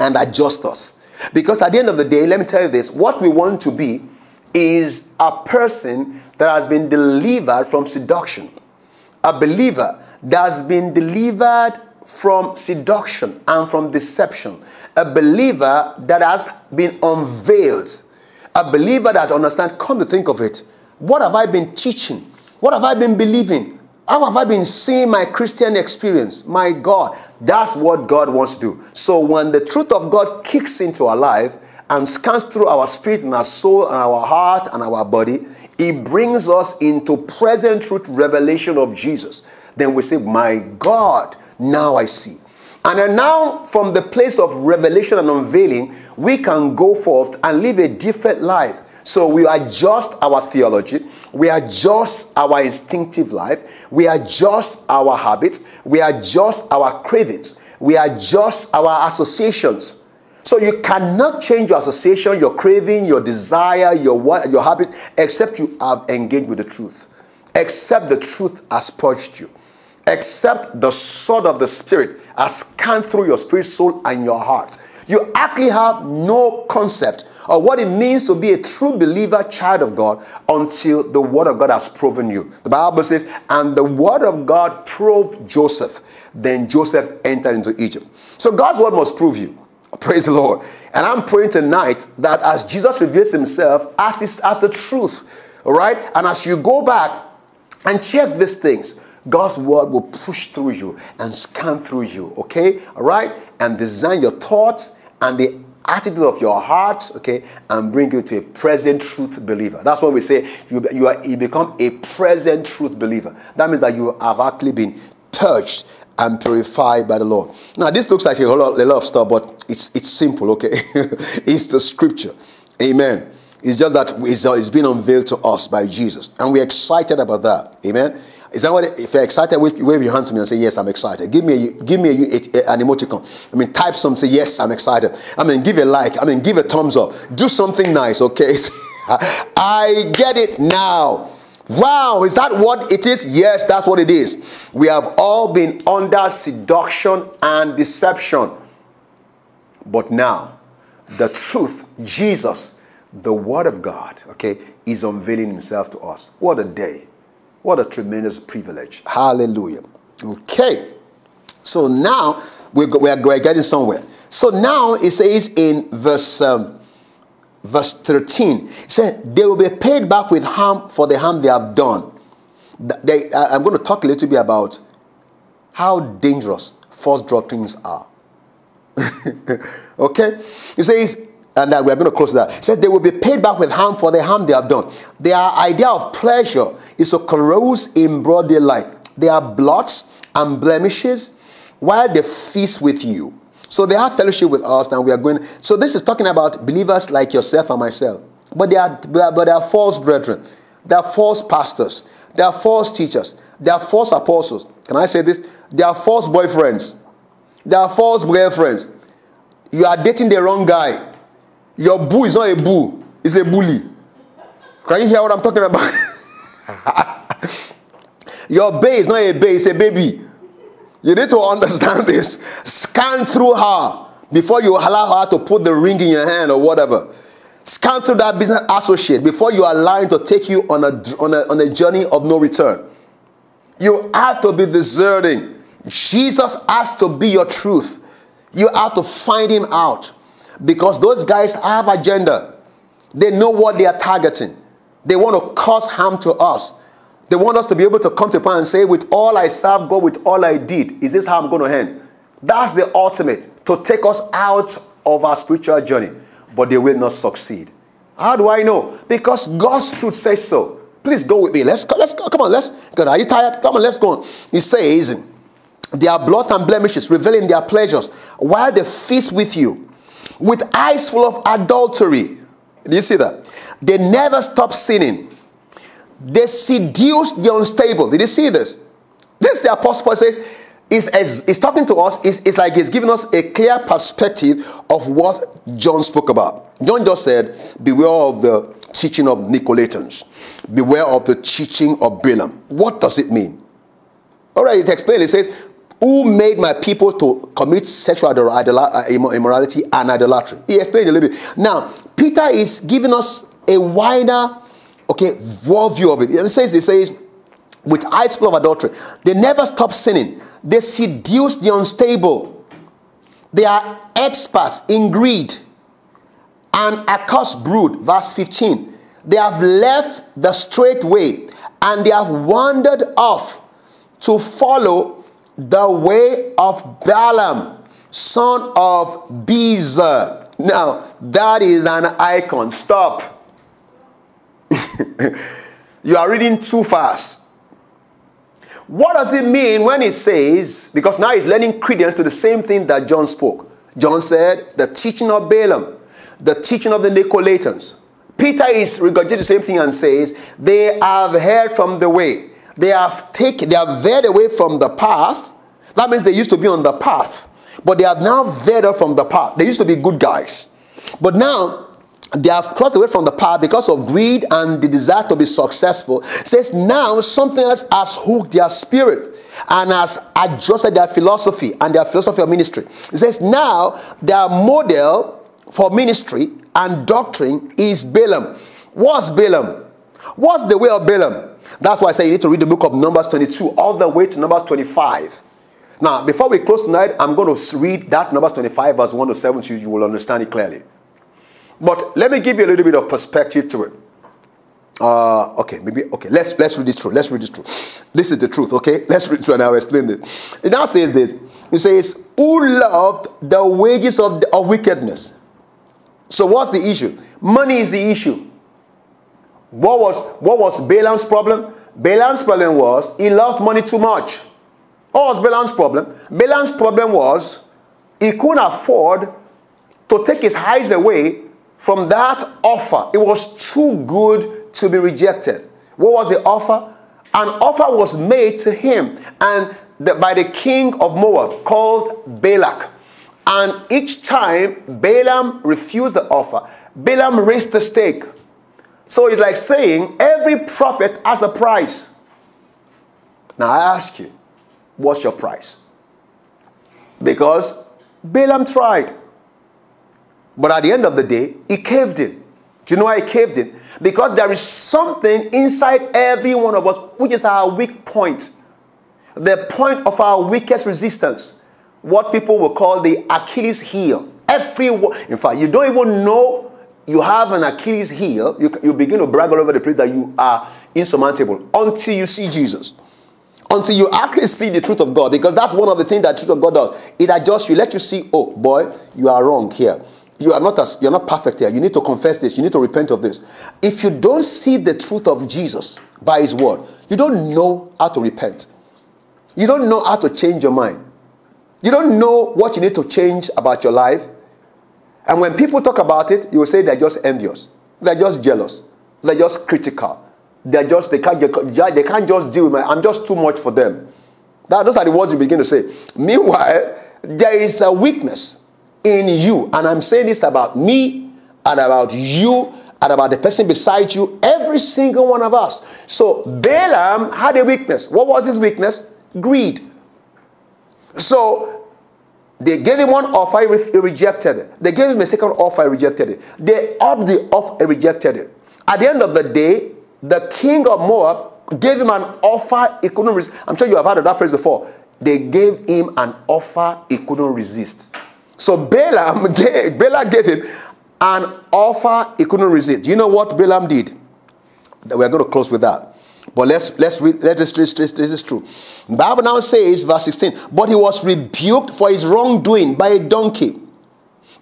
and adjusts us. Because at the end of the day, let me tell you this, what we want to be is a person that has been delivered from seduction. A believer that has been delivered from seduction and from deception. A believer that has been unveiled. A believer that understands, come to think of it, what have I been teaching? What have I been believing? How have I been seeing my Christian experience? My God, that's what God wants to do. So when the truth of God kicks into our life and scans through our spirit and our soul and our heart and our body, it brings us into present truth revelation of Jesus. Then we say, my God, now I see. And then now from the place of revelation and unveiling, we can go forth and live a different life. So we adjust our theology, we adjust our instinctive life, we adjust our habits, we adjust our cravings, we adjust our associations. So you cannot change your association, your craving, your desire, your your habit, except you have engaged with the truth, except the truth has purged you, except the sword of the Spirit has scanned through your spirit, soul, and your heart. You actually have no concept of what it means to be a true believer, child of God, until the word of God has proven you. The Bible says, and the word of God proved Joseph. Then Joseph entered into Egypt. So God's word must prove you. Praise the Lord. And I'm praying tonight that as Jesus reveals himself as, his, as the truth, all right? And as you go back and check these things, God's word will push through you and scan through you, okay? All right? And design your thoughts and the attitude of your heart, okay? And bring you to a present truth believer. That's what we say. You, you, are, you become a present truth believer. That means that you have actually been purged and purified by the Lord. Now, this looks like a whole lot, a lot of stuff, but it's, it's simple, okay? It's the scripture. Amen. It's just that it's, it's been unveiled to us by Jesus. And we're excited about that. Amen. Is that what? If you're excited, wave, wave your hand to me and say, yes, I'm excited. Give me, a, give me a, a, an emoticon. I mean, type some, say, yes, I'm excited. I mean, give a like. I mean, give a thumbs up. Do something nice, okay? I get it now. Wow, is that what it is? Yes, that's what it is. We have all been under seduction and deception. But now, the truth, Jesus, the word of God, okay, is unveiling himself to us. What a day. What a tremendous privilege. Hallelujah. Okay. So now we're, we're, we're getting somewhere. So now it says in verse, um, verse thirteen, it says, they will be paid back with harm for the harm they have done. They, I'm going to talk a little bit about how dangerous false doctrines are. Okay. It says, and that we're going to close that. It says they will be paid back with harm for the harm they have done. Their idea of pleasure is to carouse in broad daylight. They are blots and blemishes while they feast with you. So they have fellowship with us, and we are going. So this is talking about believers like yourself and myself. But they are, but they are false brethren. They are false pastors. They are false teachers. They are false apostles. Can I say this? They are false boyfriends. They are false girlfriends. You are dating the wrong guy. Your boo is not a boo, it's a bully. Can you hear what I'm talking about? Your bae is not a bae, it's a baby. You need to understand this. Scan through her before you allow her to put the ring in your hand or whatever. Scan through that business associate before you allow him to take you on a, on a, on a journey of no return. You have to be discerning. Jesus has to be your truth. You have to find him out. Because those guys have agenda. They know what they are targeting. They want to cause harm to us. They want us to be able to come to a point and say, with all I served God, with all I did, is this how I'm going to end? That's the ultimate, to take us out of our spiritual journey. But they will not succeed. How do I know? Because God's truth says so. Please go with me. Let's go. Let's go. Come on. Let's go. Are you tired? Come on. Let's go on. He says, they are blots and blemishes, revealing their pleasures while they feast with you, with eyes full of adultery. Do you see that? They never stop sinning. They seduce the unstable. Did you see this? This the Apostle Paul says, is, is, is talking to us, is, is like he's giving us a clear perspective of what John spoke about. John just said, beware of the teaching of Nicolaitans. Beware of the teaching of Balaam. What does it mean? All right, it explains. It says, who made my people to commit sexual immorality and idolatry? He explained a little bit. Now, Peter is giving us a wider, okay, worldview of it. It says, he says, with eyes full of adultery, they never stop sinning. They seduce the unstable. They are experts in greed and accursed brood. Verse fifteen. They have left the straight way and they have wandered off to follow the way of Balaam, son of Bezer. Now, that is an icon. Stop. You are reading too fast. What does it mean when it says, because now it's lending credence to the same thing that John spoke. John said, the teaching of Balaam, the teaching of the Nicolaitans. Peter is regarding the same thing and says, they have heard from the way. They have taken, they have veered away from the path. That means they used to be on the path, but they have now veered off from the path. They used to be good guys, but now they have crossed away from the path because of greed and the desire to be successful. It says now something else has hooked their spirit and has adjusted their philosophy and their philosophy of ministry. It says now their model for ministry and doctrine is Balaam. What's Balaam? What's the way of Balaam? That's why I say you need to read the book of Numbers twenty-two all the way to Numbers twenty-five. Now, before we close tonight, I'm going to read that Numbers twenty-five verse one to seven so you will understand it clearly. But let me give you a little bit of perspective to it. Uh, okay, maybe, okay, let's, let's read this through. Let's read this through. This is the truth, okay? Let's read it through and I'll explain it. It now says this. It says, who loved the wages of, the, of wickedness? So what's the issue? Money is the issue. What was, what was Balaam's problem? Balaam's problem was he loved money too much. What was Balaam's problem? Balaam's problem was he couldn't afford to take his eyes away from that offer. It was too good to be rejected. What was the offer? An offer was made to him and the, by the king of Moab called Balak. And each time Balaam refused the offer, Balaam raised the stake. So it's like saying every prophet has a price. Now I ask you, what's your price? Because Balaam tried. But at the end of the day, he caved in. Do you know why he caved in? Because there is something inside every one of us, which is our weak point. The point of our weakest resistance. What people will call the Achilles heel. Everyone, in fact, you don't even know you have an Achilles heel. You, you begin to brag all over the place that you are insurmountable until you see Jesus. Until you actually see the truth of God. Because that's one of the things that the truth of God does. It adjusts you. Let you see, oh boy, you are wrong here. You are not as, you're not perfect here. You need to confess this. You need to repent of this. If you don't see the truth of Jesus by his word, you don't know how to repent. You don't know how to change your mind. You don't know what you need to change about your life. And when people talk about it, you will say they're just envious. They're just jealous. They're just critical. They're just, they can't, they can't just deal with my, I'm just too much for them. That, those are the words you begin to say. Meanwhile, there is a weakness in you. And I'm saying this about me and about you and about the person beside you, every single one of us. So Balaam had a weakness. What was his weakness? Greed. So they gave him one offer, he rejected it. They gave him a second offer, he rejected it. They upped the offer, he rejected it. At the end of the day, the king of Moab gave him an offer he couldn't resist. I'm sure you have heard of that phrase before. They gave him an offer he couldn't resist. So Balaam gave, Balaam gave him an offer he couldn't resist. You know what Balaam did? We're going to close with that. But let's let's read let this is true. The Bible now says, verse sixteen, but he was rebuked for his wrongdoing by a donkey,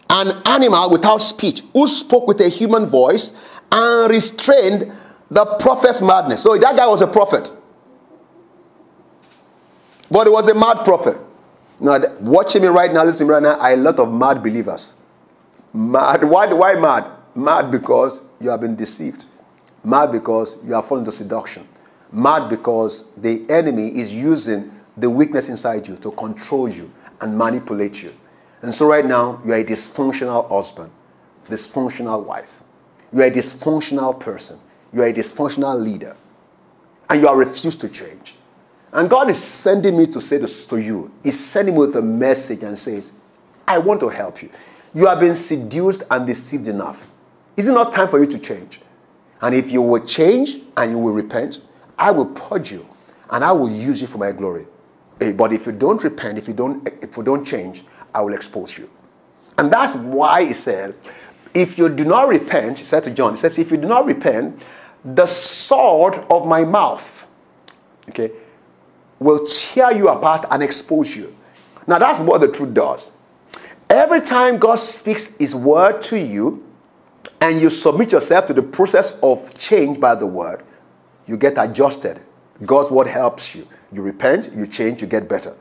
an animal without speech, who spoke with a human voice and restrained the prophet's madness. So that guy was a prophet. But it was a mad prophet. Now, watching me right now, listening right now, I a lot of mad believers. Mad. Why, why mad? Mad because you have been deceived. Mad because you have fallen to seduction. Mad because the enemy is using the weakness inside you to control you and manipulate you. And so right now, you are a dysfunctional husband, dysfunctional wife. You are a dysfunctional person. You are a dysfunctional leader. And you are refused to change. And God is sending me to say this to you. He's sending me with a message and says, I want to help you. You have been seduced and deceived enough. Is it not time for you to change? And if you will change and you will repent, I will purge you and I will use you for my glory. But if you don't repent, if you don't, if you don't change, I will expose you. And that's why he said, if you do not repent, he said to John, he says, if you do not repent, the sword of my mouth, okay, will tear you apart and expose you. Now that's what the truth does. Every time God speaks his word to you and you submit yourself to the process of change by the word, you get adjusted God's word helps you. You repent, you change, you get better.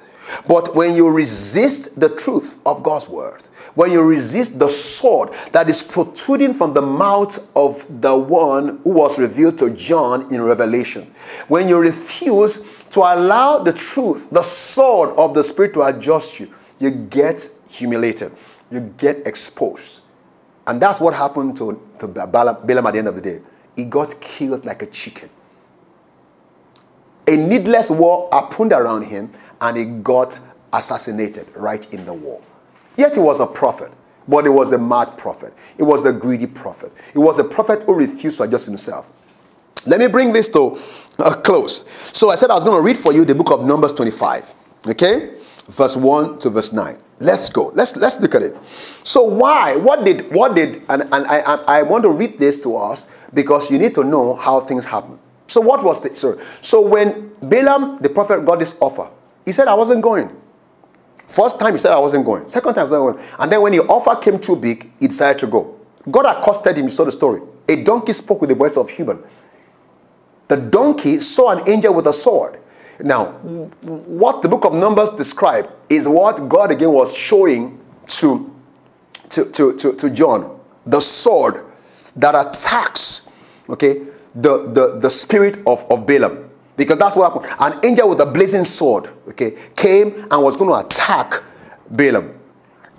But when you resist the truth of God's word, when you resist the sword that is protruding from the mouth of the one who was revealed to John in Revelation, when you refuse to allow the truth, the sword of the Spirit to adjust you, you get humiliated, you get exposed. And that's what happened to, to Balaam at the end of the day. He got killed like a chicken. A needless war happened around him, and he got assassinated right in the war. Yet he was a prophet, but he was a mad prophet. He was a greedy prophet. He was a prophet who refused to adjust himself. Let me bring this to a close. So I said I was going to read for you the book of Numbers twenty-five, okay? verse one to verse nine. Let's go. Let's, let's look at it. So why? What did, what did, and, and I, I, I want to read this to us because you need to know how things happen. So what was the, so, so when Balaam, the prophet, got this offer, he said, I wasn't going. First time he said, I wasn't going. Second time he said, I wasn't going. And then when the offer came too big, he decided to go. God accosted him. You saw the story. A donkey spoke with the voice of human. The donkey saw an angel with a sword. Now, what the book of Numbers describes is what God again was showing to, to, to, to, to John. The sword that attacks, okay, the, the, the spirit of, of Balaam. Because that's what happened. An angel with a blazing sword, okay, came and was going to attack Balaam.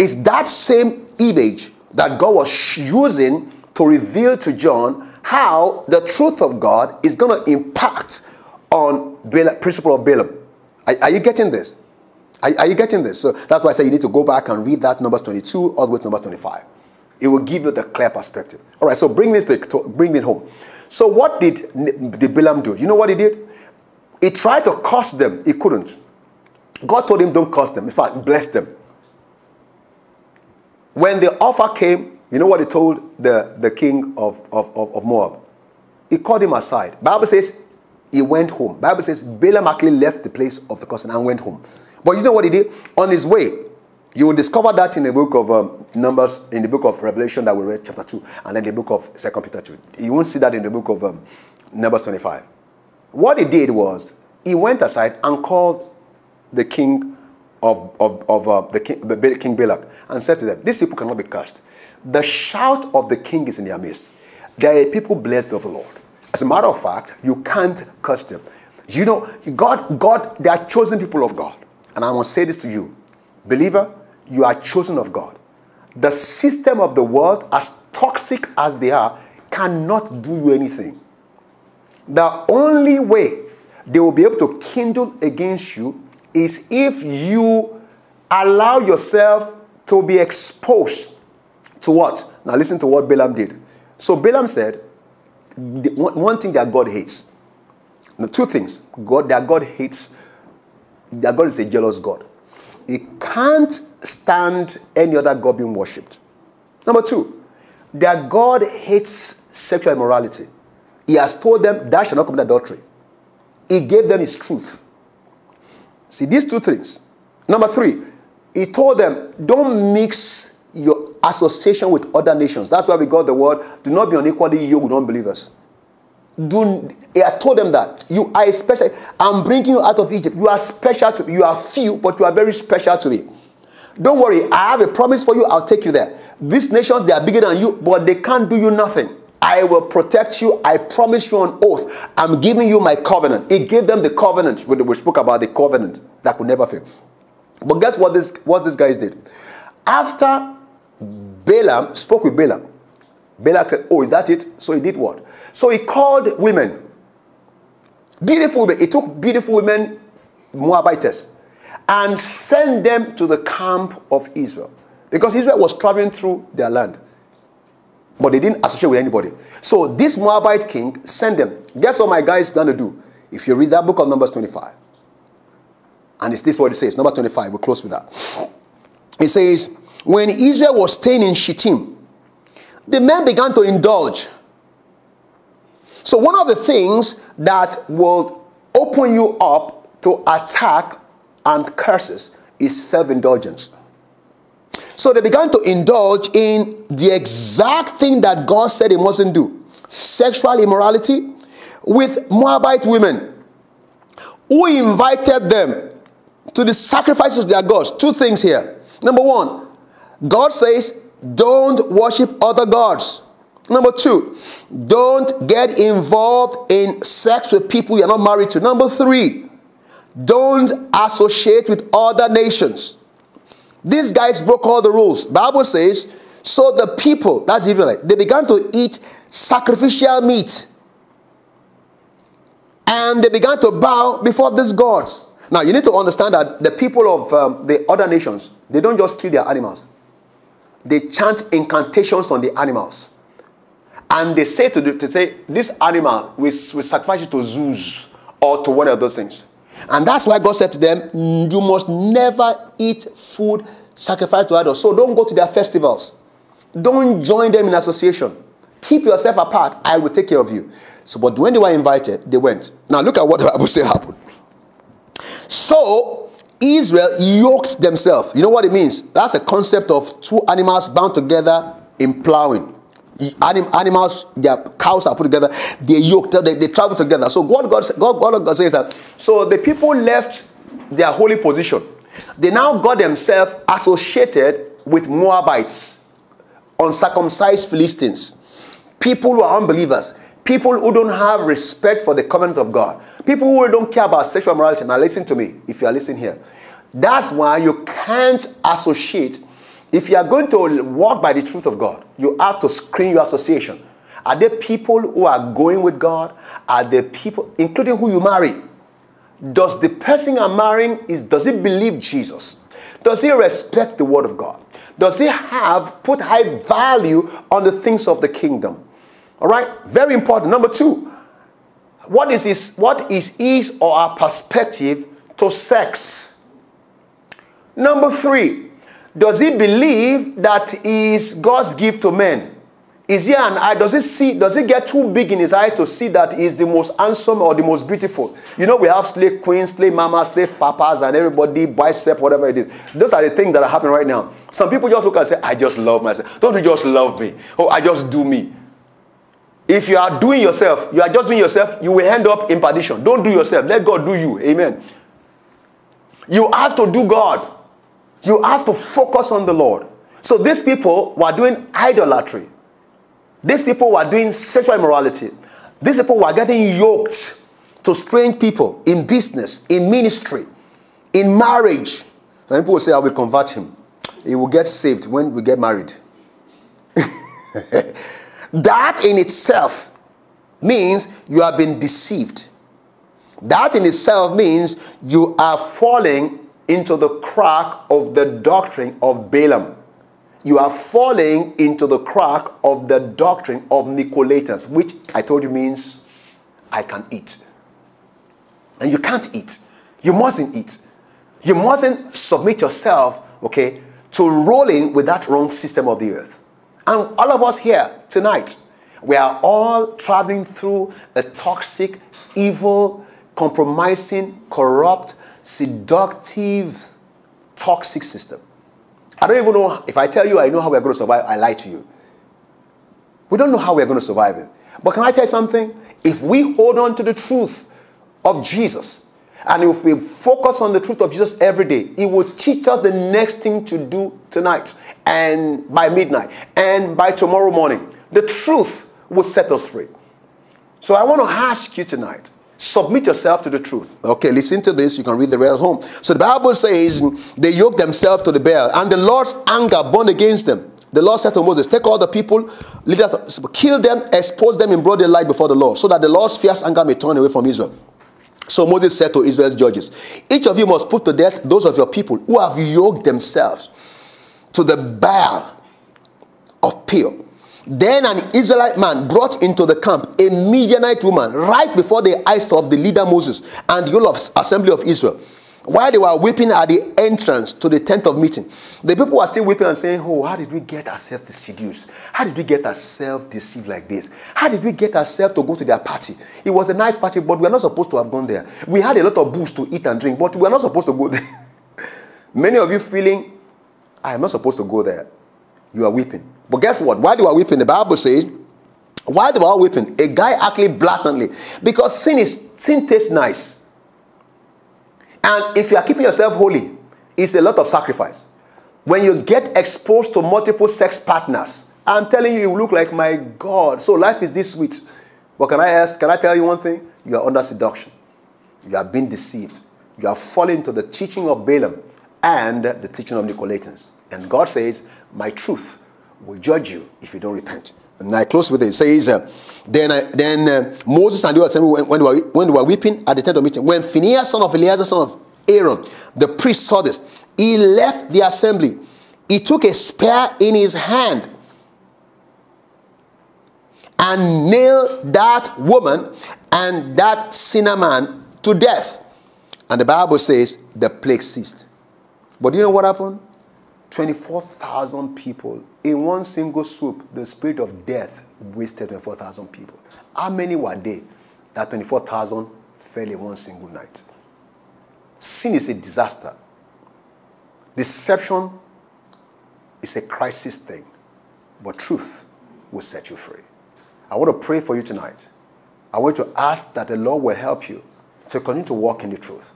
It's that same image that God was using to reveal to John how the truth of God is going to impact on the principle of Balaam. Are, are you getting this? Are, are you getting this? So that's why I say you need to go back and read that Numbers twenty-two all the way to Numbers twenty-five. It will give you the clear perspective. All right, so bring this to, to bring it home. So what did, did Balaam do? You know what he did? He tried to curse them. He couldn't. God told him, don't curse them. In fact, bless them. When the offer came, you know what he told the, the king of, of, of Moab? He called him aside. Bible says he went home. Bible says Balaam actually left the place of the cursing and went home. But you know what he did? On his way, you will discover that in the book of um, Numbers, in the book of Revelation that we read, chapter two, and then the book of Second Peter two. You won't see that in the book of um, Numbers twenty-five. What he did was he went aside and called the king of, of, of uh, the king, the king Balak, and said to them, these people cannot be cursed. The shout of the king is in their midst. They are people blessed of the Lord. As a matter of fact, you can't curse them. You know, God, God, they are chosen people of God. And I want to say this to you. Believer, you are chosen of God. The system of the world, as toxic as they are, cannot do you anything. The only way they will be able to kindle against you is if you allow yourself to be exposed to what? Now listen to what Balaam did. So Balaam said, one thing that God hates. The two things. God, that God hates, that God is a jealous God. He can't stand any other God being worshipped. Number two, that God hates sexual immorality. He has told them, thou shalt not commit adultery. He gave them his truth. See, these two things. Number three, he told them, don't mix your association with other nations. That's why we got the word, do not be unequally yoked with unbelievers. Do, he told them that. You are special. I'm bringing you out of Egypt. You are special to me. You are few, but you are very special to me. Don't worry. I have a promise for you. I'll take you there. These nations, they are bigger than you, but they can't do you nothing. I will protect you. I promise you on oath. I'm giving you my covenant. He gave them the covenant. We spoke about the covenant that could never fail. But guess what this, what these guys did? After Balaam spoke with Balak, Balak said, oh, is that it? So he did what? So he called women. Beautiful women. He took beautiful women, Moabites, and sent them to the camp of Israel. Because Israel was traveling through their land. But they didn't associate with anybody. So this Moabite king sent them. Guess what my guy is going to do? If you read that book of Numbers twenty-five. And it's this what it says. Numbers twenty-five. We'll close with that. It says, when Israel was staying in Shittim, the men began to indulge. So one of the things that will open you up to attack and curses is self-indulgence. So they began to indulge in the exact thing that God said he mustn't do. Sexual immorality with Moabite women. who invited them to the sacrifice of their gods. Two things here. Number one, God says, don't worship other gods. Number two, don't get involved in sex with people you're not married to. Number three, don't associate with other nations. These guys broke all the rules. The Bible says, so the people, that's Israelite, they began to eat sacrificial meat. And they began to bow before these gods. Now, you need to understand that the people of um, the other nations, they don't just kill their animals. They chant incantations on the animals. And they say to, the, to say, this animal, we, we sacrifice it to Zeus or to one of those things. And that's why God said to them, you must never eat food sacrificed to idols. So don't go to their festivals. Don't join them in association. Keep yourself apart. I will take care of you. So, but when they were invited, they went. Now look at what the Bible says happened. So Israel yoked themselves. You know what it means? That's a concept of two animals bound together in plowing. Anim, animals, their cows are put together. They yoked. They, they travel together. So God, God, God, God, God says that. So the people left their holy position. They now got themselves associated with Moabites, uncircumcised Philistines, people who are unbelievers, people who don't have respect for the covenant of God, people who don't care about sexual morality. Now listen to me, if you are listening here. That's why you can't associate. If you are going to walk by the truth of God, you have to screen your association. Are there people who are going with God? Are there people, including who you marry? Does the person I'm marrying, is, does he believe Jesus? Does he respect the word of God? Does he have put high value on the things of the kingdom? All right, very important. Number two, what is his, what is his or our perspective to sex? Number three, does he believe that is God's gift to men? Is he an eye? Does he see? Does he get too big in his eye to see that he's the most handsome or the most beautiful? You know, we have slave queens, slave mamas, slave papas, and everybody bicep, whatever it is. Those are the things that are happening right now. Some people just look and say, "I just love myself." Don't you just love me? Oh, I just do me. If you are doing yourself, you are just doing yourself, you will end up in perdition. Don't do yourself. Let God do you. Amen. You have to do God. You have to focus on the Lord. So these people were doing idolatry. These people were doing sexual immorality. These people were getting yoked to strange people in business, in ministry, in marriage. And people will say, I will convert him. He will get saved when we get married. That in itself means you have been deceived. That in itself means you are falling into the crack of the doctrine of Balaam. You are falling into the crack of the doctrine of Nicolaitans, which I told you means I can eat. And you can't eat. You mustn't eat. You mustn't submit yourself, okay, to rolling with that wrong system of the earth. And all of us here tonight, we are all traveling through a toxic, evil, compromising, corrupt, seductive, toxic system. I don't even know, if I tell you I know how we're going to survive, I lie to you. We don't know how we're going to survive it. But can I tell you something? If we hold on to the truth of Jesus, and if we focus on the truth of Jesus every day, it will teach us the next thing to do tonight, and by midnight, and by tomorrow morning. The truth will set us free. So I want to ask you tonight, submit yourself to the truth. Okay, listen to this. You can read the rest at home. So the Bible says, they yoked themselves to the Baal, and the Lord's anger burned against them. The Lord said to Moses, take all the people, leaders, kill them, expose them in broad daylight before the Lord, so that the Lord's fierce anger may turn away from Israel. So Moses said to Israel's judges, each of you must put to death those of your people who have yoked themselves to the Baal of Peor. Then an Israelite man brought into the camp a Midianite woman right before the eyes of the leader Moses and the whole of assembly of Israel. While they were weeping at the entrance to the tent of meeting, the people were still weeping and saying, oh, how did we get ourselves seduced? How did we get ourselves deceived like this? How did we get ourselves to go to their party? It was a nice party, but we are not supposed to have gone there. We had a lot of booze to eat and drink, but we are not supposed to go there. Many of you feeling, I am not supposed to go there. You are weeping. But guess what? While they were weeping, the Bible says, while they were all weeping, a guy actually blatantly, because sin is sin tastes nice. And if you are keeping yourself holy, it's a lot of sacrifice. When you get exposed to multiple sex partners, I'm telling you, you look like, my God, so life is this sweet. But can I ask, can I tell you one thing? You are under seduction. You are being deceived. You are falling to the teaching of Balaam and the teaching of Nicolaitans. And God says, my truth will judge you if you don't repent. And I close with it. It says, uh, then, uh, then uh, Moses and the assembly, when, when, they were, when they were weeping at the tent of meeting, when Phinehas, son of Eleazar, son of Aaron, the priest, saw this, he left the assembly. He took a spear in his hand and nailed that woman and that sinner man to death. And the Bible says the plague ceased. But do you know what happened? twenty-four thousand people. In one single swoop, the spirit of death wasted twenty-four thousand people. How many were they? That twenty-four thousand fell in one single night. Sin is a disaster. Deception is a crisis thing. But truth will set you free. I want to pray for you tonight. I want to ask that the Lord will help you to continue to walk in the truth.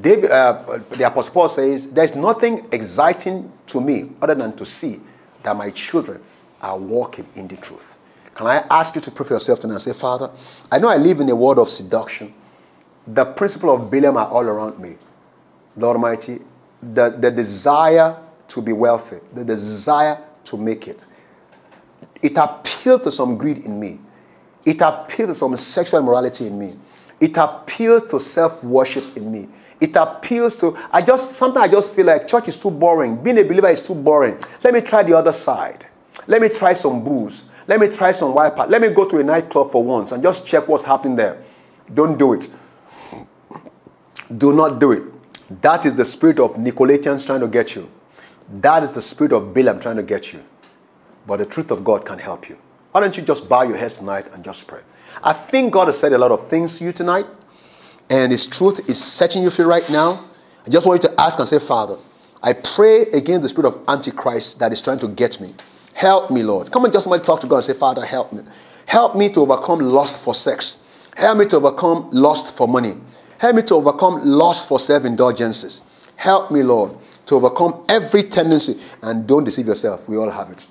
David, uh, the Apostle Paul says, there's nothing exciting to me other than to see that my children are walking in the truth. Can I ask you to pray for yourself tonight and say, Father, I know I live in a world of seduction. The principle of Balaam are all around me. Lord Almighty, the, the desire to be wealthy, the desire to make it, it appealed to some greed in me. It appealed to some sexual immorality in me. It appeals to self-worship in me. It appeals to, I just, sometimes I just feel like church is too boring. Being a believer is too boring. Let me try the other side. Let me try some booze. Let me try some wild part. Let me go to a nightclub for once and just check what's happening there. Don't do it. Do not do it. That is the spirit of Nicolaitans trying to get you. That is the spirit of Balaam trying to get you. But the truth of God can help you. Why don't you just bow your heads tonight and just pray? I think God has said a lot of things to you tonight, and His truth is setting you free right now. I just want you to ask and say, Father, I pray against the spirit of Antichrist that is trying to get me. Help me, Lord. Come and just somebody talk to God and say, Father, help me. Help me to overcome lust for sex. Help me to overcome lust for money. Help me to overcome lust for self-indulgences. Help me, Lord, to overcome every tendency. And don't deceive yourself. We all have it.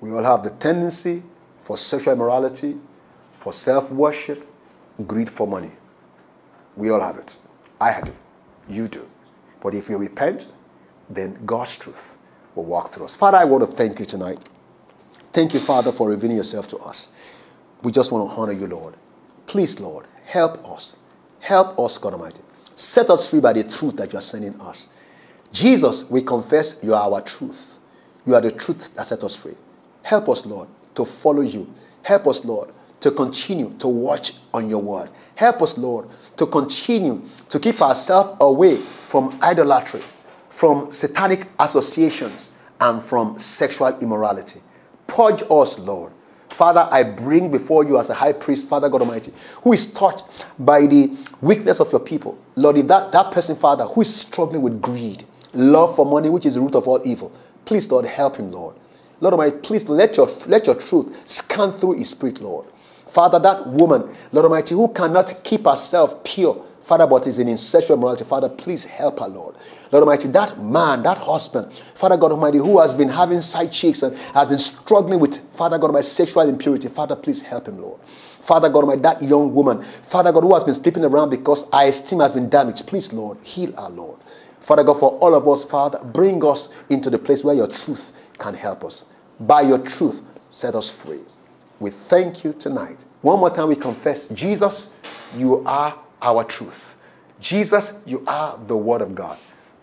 We all have the tendency for sexual immorality, for self-worship, greed for money. We all have it. I do. You do. But if you repent, then God's truth will walk through us. Father, I want to thank you tonight. Thank you, Father, for revealing yourself to us. We just want to honor you, Lord. Please, Lord, help us. Help us, God Almighty. Set us free by the truth that you are sending us. Jesus, we confess you are our truth. You are the truth that set us free. Help us, Lord, to follow you. Help us, Lord, to continue to watch on your word. Help us, Lord, to continue to keep ourselves away from idolatry, from satanic associations, and from sexual immorality. Purge us, Lord. Father, I bring before you as a high priest, Father God Almighty, who is touched by the weakness of your people. Lord, if that, that person, Father, who is struggling with greed, love for money, which is the root of all evil, please, Lord, help him, Lord. Lord Almighty, please let your, let your truth scan through his spirit, Lord. Father, that woman, Lord Almighty, who cannot keep herself pure, Father, but is in sexual immorality, Father, please help her, Lord. Lord Almighty, that man, that husband, Father God Almighty, who has been having side chicks and has been struggling with, Father God Almighty, sexual impurity, Father, please help him, Lord. Father God Almighty, that young woman, Father God, who has been sleeping around because our esteem has been damaged, please, Lord, heal her, Lord. Father God, for all of us, Father, bring us into the place where your truth can help us. By your truth, set us free. We thank you tonight. One more time we confess, Jesus, you are our truth. Jesus, you are the word of God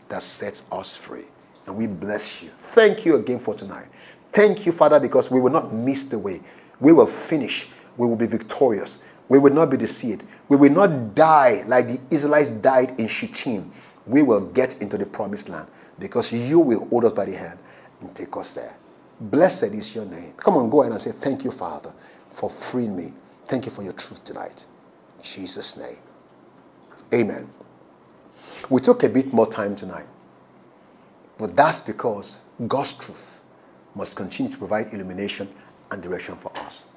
that sets us free. And we bless you. Thank you again for tonight. Thank you, Father, because we will not miss the way. We will finish. We will be victorious. We will not be deceived. We will not die like the Israelites died in Shittim. We will get into the promised land because you will hold us by the hand and take us there. Blessed is your name. Come on, go ahead and say, thank you, Father, for freeing me. Thank you for your truth tonight. In Jesus' name. Amen. We took a bit more time tonight, but that's because God's truth must continue to provide illumination and direction for us.